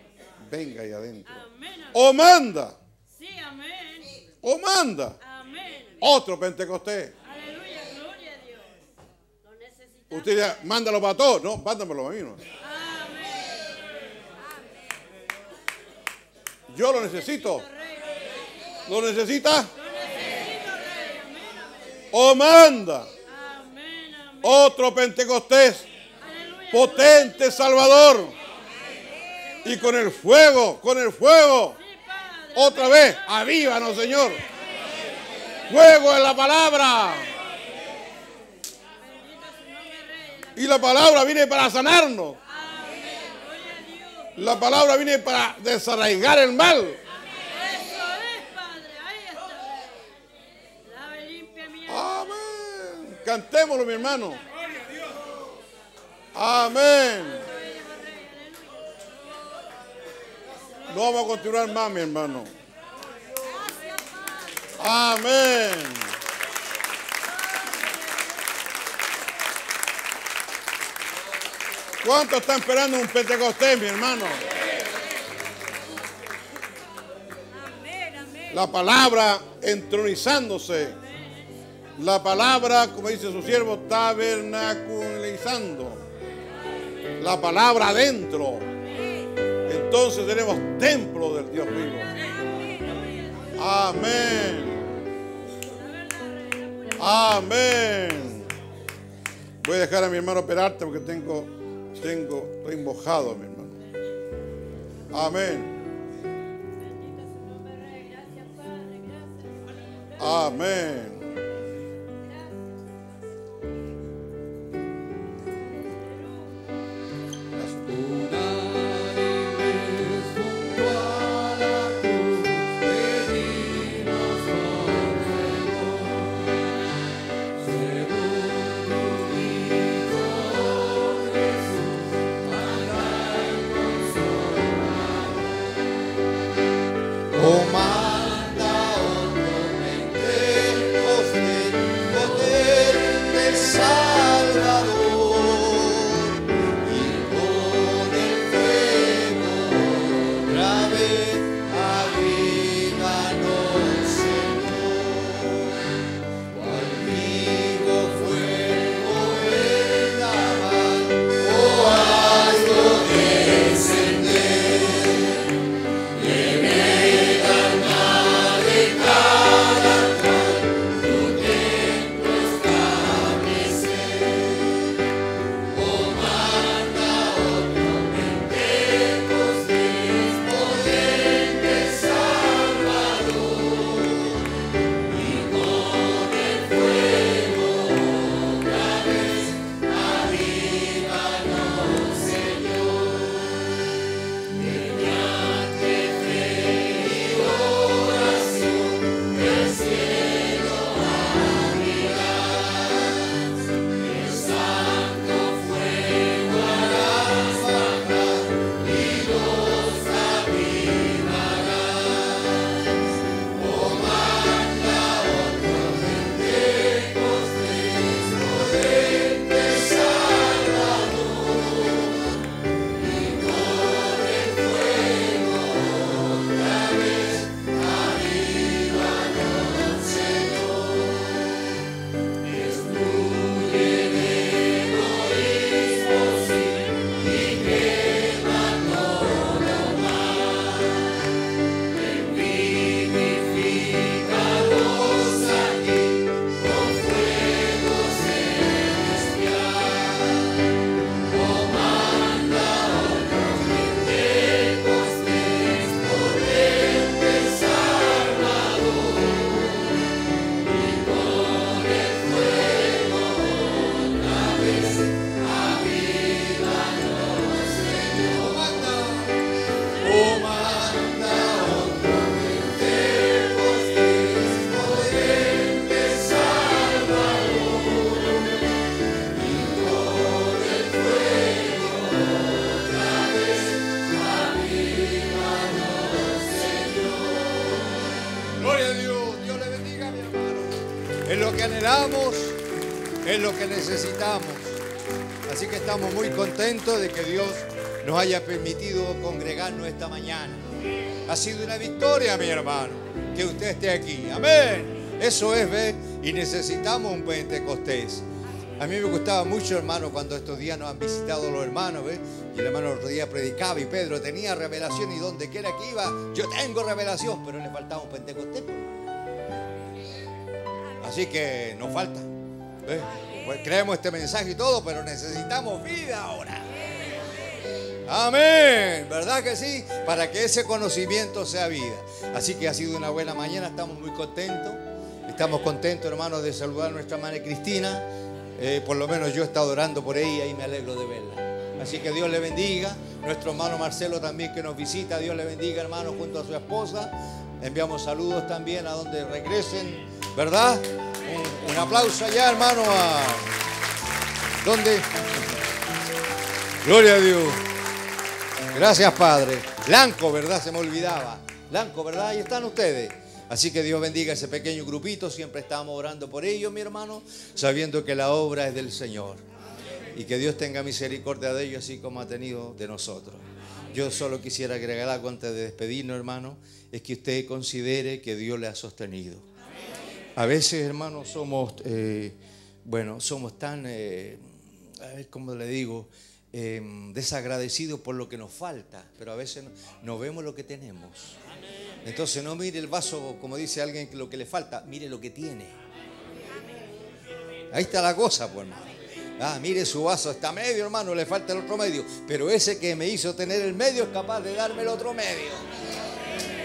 venga ahí adentro. Amén, amén. O manda, sí, amén, o manda, amén, otro Pentecostés. Aleluya, gloria a Dios. Lo necesitamos. Usted ya, mándalo para todos. No, mándamelo para mí. No. Amén. Amén. Yo lo necesito. ¿Lo necesita? Lo necesito, Rey. Amén, amén. O manda, amén, amén, otro Pentecostés. Potente Salvador, y con el fuego, otra vez, avívanos, Señor. Fuego en la palabra. Y la palabra viene para sanarnos. La palabra viene para desarraigar el mal. Eso es, Padre, ahí está. Amén. Cantémoslo, mi hermano. Amén. No vamos a continuar más, mi hermano. Amén. ¿Cuántos están esperando un Pentecostés, mi hermano? La palabra entronizándose la palabra, como dice su siervo, tabernaculizando. La palabra adentro. Entonces tenemos templo del Dios vivo. Amén. Amén. Voy a dejar a mi hermano Peralta porque estoy mojado, mi hermano. Amén. Amén. Es lo que necesitamos. Así que estamos muy contentos de que Dios nos haya permitido congregarnos esta mañana. Ha sido una victoria, mi hermano, que usted esté aquí. Amén. Eso es, ¿ves? Y necesitamos un Pentecostés. A mí me gustaba mucho, hermano, cuando estos días nos han visitado los hermanos, ¿ves? Y el hermano el otro día predicaba y Pedro tenía revelación y donde quiera que iba, yo tengo revelación, pero le faltaba un Pentecostés. Así que nos falta. ¿Ves? Pues creemos este mensaje y todo, pero necesitamos vida ahora. Amén, ¿verdad que sí? Para que ese conocimiento sea vida. Así que ha sido una buena mañana, estamos muy contentos. Estamos contentos, hermanos, de saludar a nuestra madre Cristina. Por lo menos yo he estado orando por ella y me alegro de verla. Así que Dios le bendiga. Nuestro hermano Marcelo también que nos visita, Dios le bendiga, hermano, junto a su esposa. Enviamos saludos también a donde regresen, ¿verdad? Un aplauso allá, hermano. ¿Dónde? Gloria a Dios. Gracias, Padre. Blanco, ¿verdad? Se me olvidaba. Blanco, ¿verdad? Ahí están ustedes. Así que Dios bendiga a ese pequeño grupito. Siempre estamos orando por ellos, mi hermano, sabiendo que la obra es del Señor. Y que Dios tenga misericordia de ellos, así como ha tenido de nosotros. Yo solo quisiera agregar algo antes de despedirnos, hermano. Es que usted considere que Dios le ha sostenido. A veces, hermanos, somos tan, a ver cómo le digo, desagradecidos por lo que nos falta, pero a veces no vemos lo que tenemos. Entonces no mire el vaso, como dice alguien, lo que le falta, mire lo que tiene. Ahí está la cosa, pues, hermano. Ah, mire su vaso, está medio, hermano, le falta el otro medio, pero ese que me hizo tener el medio es capaz de darme el otro medio.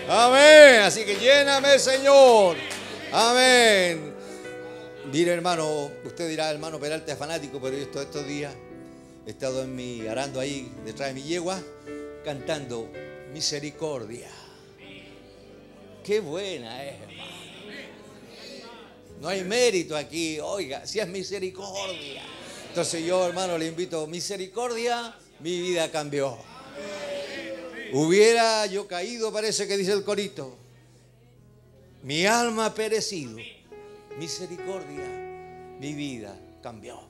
Amén. Así que lléname, Señor. Amén. Mire, hermano, usted dirá, hermano Peralta es fanático, pero yo estos días he estado arando ahí detrás de mi yegua, cantando misericordia. Qué buena es, hermano. No hay mérito aquí, oiga, si es misericordia. Entonces yo, hermano, le invito, misericordia, mi vida cambió. Hubiera yo caído, parece que dice el corito, mi alma ha perecido, misericordia, mi vida cambió.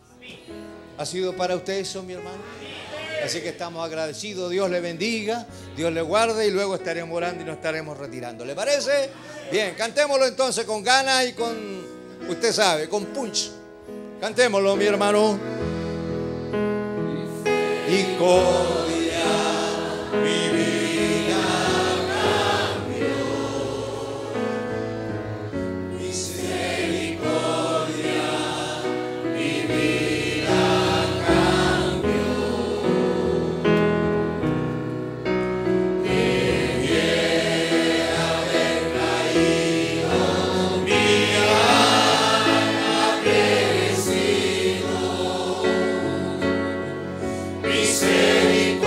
¿Ha sido para usted eso, mi hermano? Así que estamos agradecidos, Dios le bendiga, Dios le guarde, y luego estaremos orando y nos estaremos retirando. ¿Le parece? Bien, cantémoslo entonces con ganas y con, usted sabe, con punch. Cantémoslo, mi hermano. Y mi vida cambió, misericordia, mi vida cambió, debiera haber caído, mi alma ha perecido, misericordia.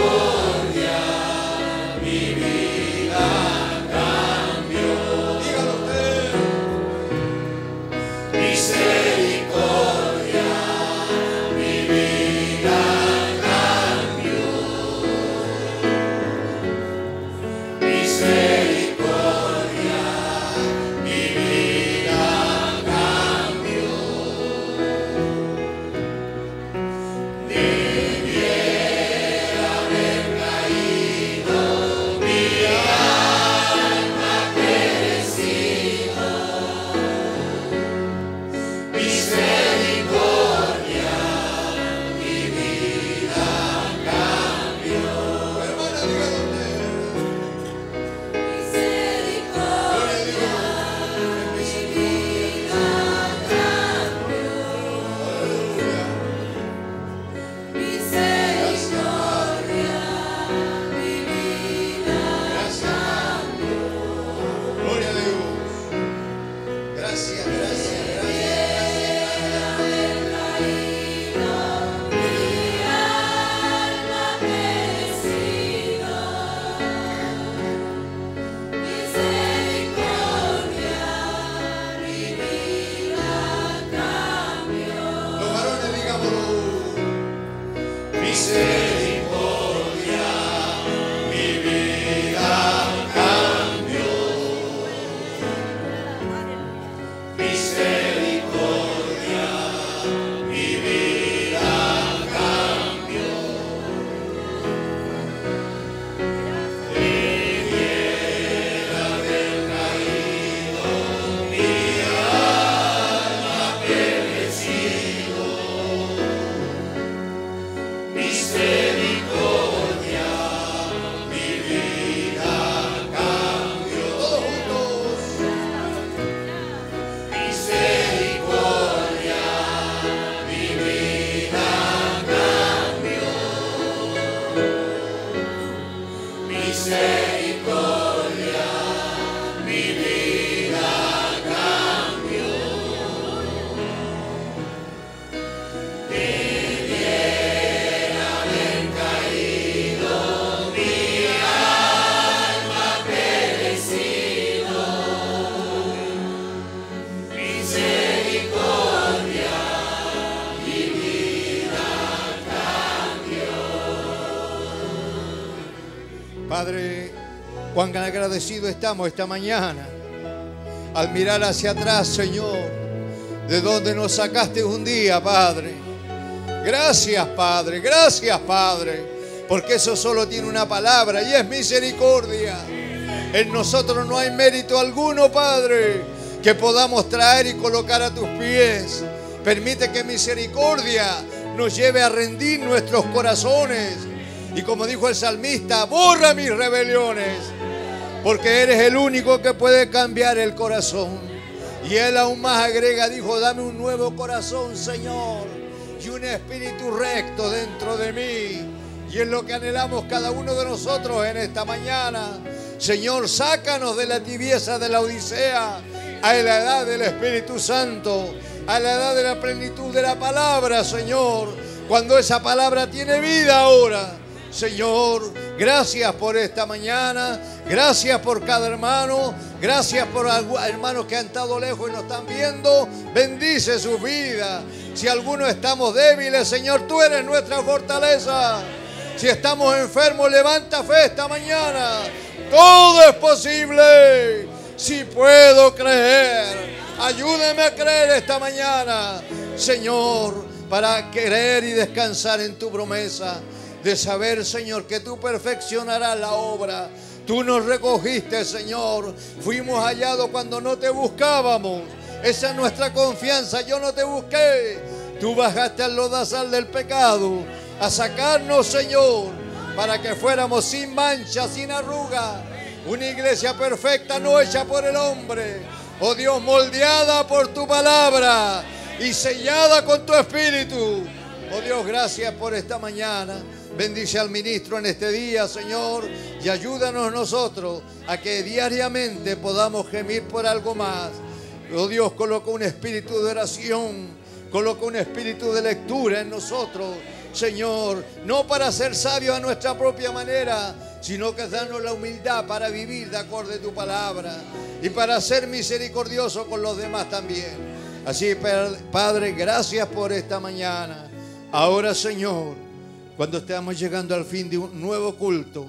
Padre, cuán agradecidos estamos esta mañana al mirar hacia atrás, Señor, de donde nos sacaste un día, Padre. Gracias, Padre, gracias, Padre, porque eso solo tiene una palabra y es misericordia. En nosotros no hay mérito alguno, Padre, que podamos traer y colocar a tus pies. Permite que misericordia nos lleve a rendir nuestros corazones. Y como dijo el salmista, borra mis rebeliones, porque eres el único que puede cambiar el corazón. Y él aún más agrega, dijo, dame un nuevo corazón, Señor, y un espíritu recto dentro de mí. Y es lo que anhelamos cada uno de nosotros en esta mañana. Señor, sácanos de la tibieza de la odisea a la edad del Espíritu Santo, a la edad de la plenitud de la palabra, Señor, cuando esa palabra tiene vida ahora. Señor, gracias por esta mañana, gracias por cada hermano, gracias por hermanos que han estado lejos y nos están viendo. Bendice su vida. Si algunos estamos débiles, Señor, tú eres nuestra fortaleza. Si estamos enfermos, levanta fe esta mañana. Todo es posible si puedo creer. Ayúdame a creer esta mañana, Señor, para creer y descansar en tu promesa de saber, Señor, que tú perfeccionarás la obra. Tú nos recogiste, Señor. Fuimos hallados cuando no te buscábamos. Esa es nuestra confianza. Yo no te busqué. Tú bajaste al lodazal del pecado a sacarnos, Señor, para que fuéramos sin mancha, sin arruga. Una iglesia perfecta, no hecha por el hombre. Oh Dios, moldeada por tu palabra y sellada con tu espíritu. Oh Dios, gracias por esta mañana. Bendice al ministro en este día, Señor, y ayúdanos nosotros a que diariamente podamos gemir por algo más. Oh Dios, coloca un espíritu de oración, coloca un espíritu de lectura en nosotros, Señor, no para ser sabios a nuestra propia manera, sino que danos la humildad para vivir de acuerdo a tu palabra y para ser misericordiosos con los demás también. Así, Padre, gracias por esta mañana. Ahora, Señor, cuando estamos llegando al fin de un nuevo culto,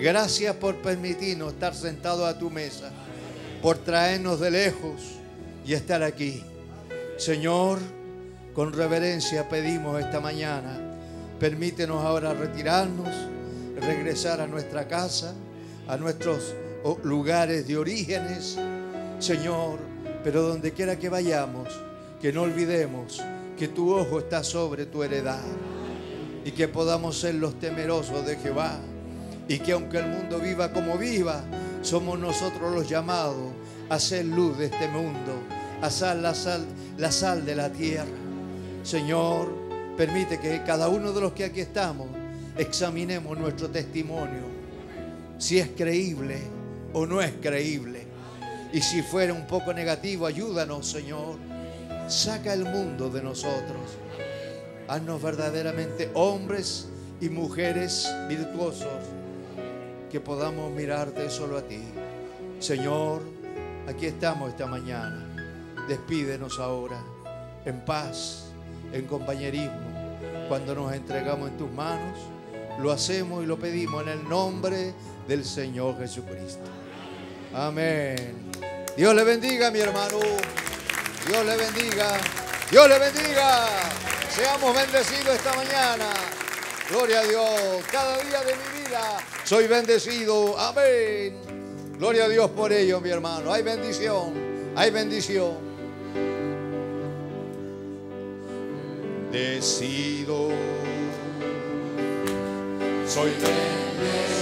gracias por permitirnos estar sentados a tu mesa, por traernos de lejos y estar aquí. Señor, con reverencia pedimos esta mañana, permítenos ahora retirarnos, regresar a nuestra casa, a nuestros lugares de orígenes, Señor, pero donde quiera que vayamos, que no olvidemos que tu ojo está sobre tu heredad y que podamos ser los temerosos de Jehová y que aunque el mundo viva como viva, somos nosotros los llamados a ser luz de este mundo, a ser la sal de la tierra. Señor, permite que cada uno de los que aquí estamos examinemos nuestro testimonio, si es creíble o no es creíble, y si fuera un poco negativo, ayúdanos, Señor. Saca el mundo de nosotros. Haznos verdaderamente hombres y mujeres virtuosos, que podamos mirarte solo a ti. Señor, aquí estamos esta mañana. Despídenos ahora en paz, en compañerismo. Cuando nos entregamos en tus manos, lo hacemos y lo pedimos en el nombre del Señor Jesucristo. Amén. Dios le bendiga, mi hermano. Dios le bendiga, Dios le bendiga. Seamos bendecidos esta mañana. Gloria a Dios. Cada día de mi vida soy bendecido. Amén. Gloria a Dios por ello, mi hermano. Hay bendición, hay bendición. Decido, soy bendecido.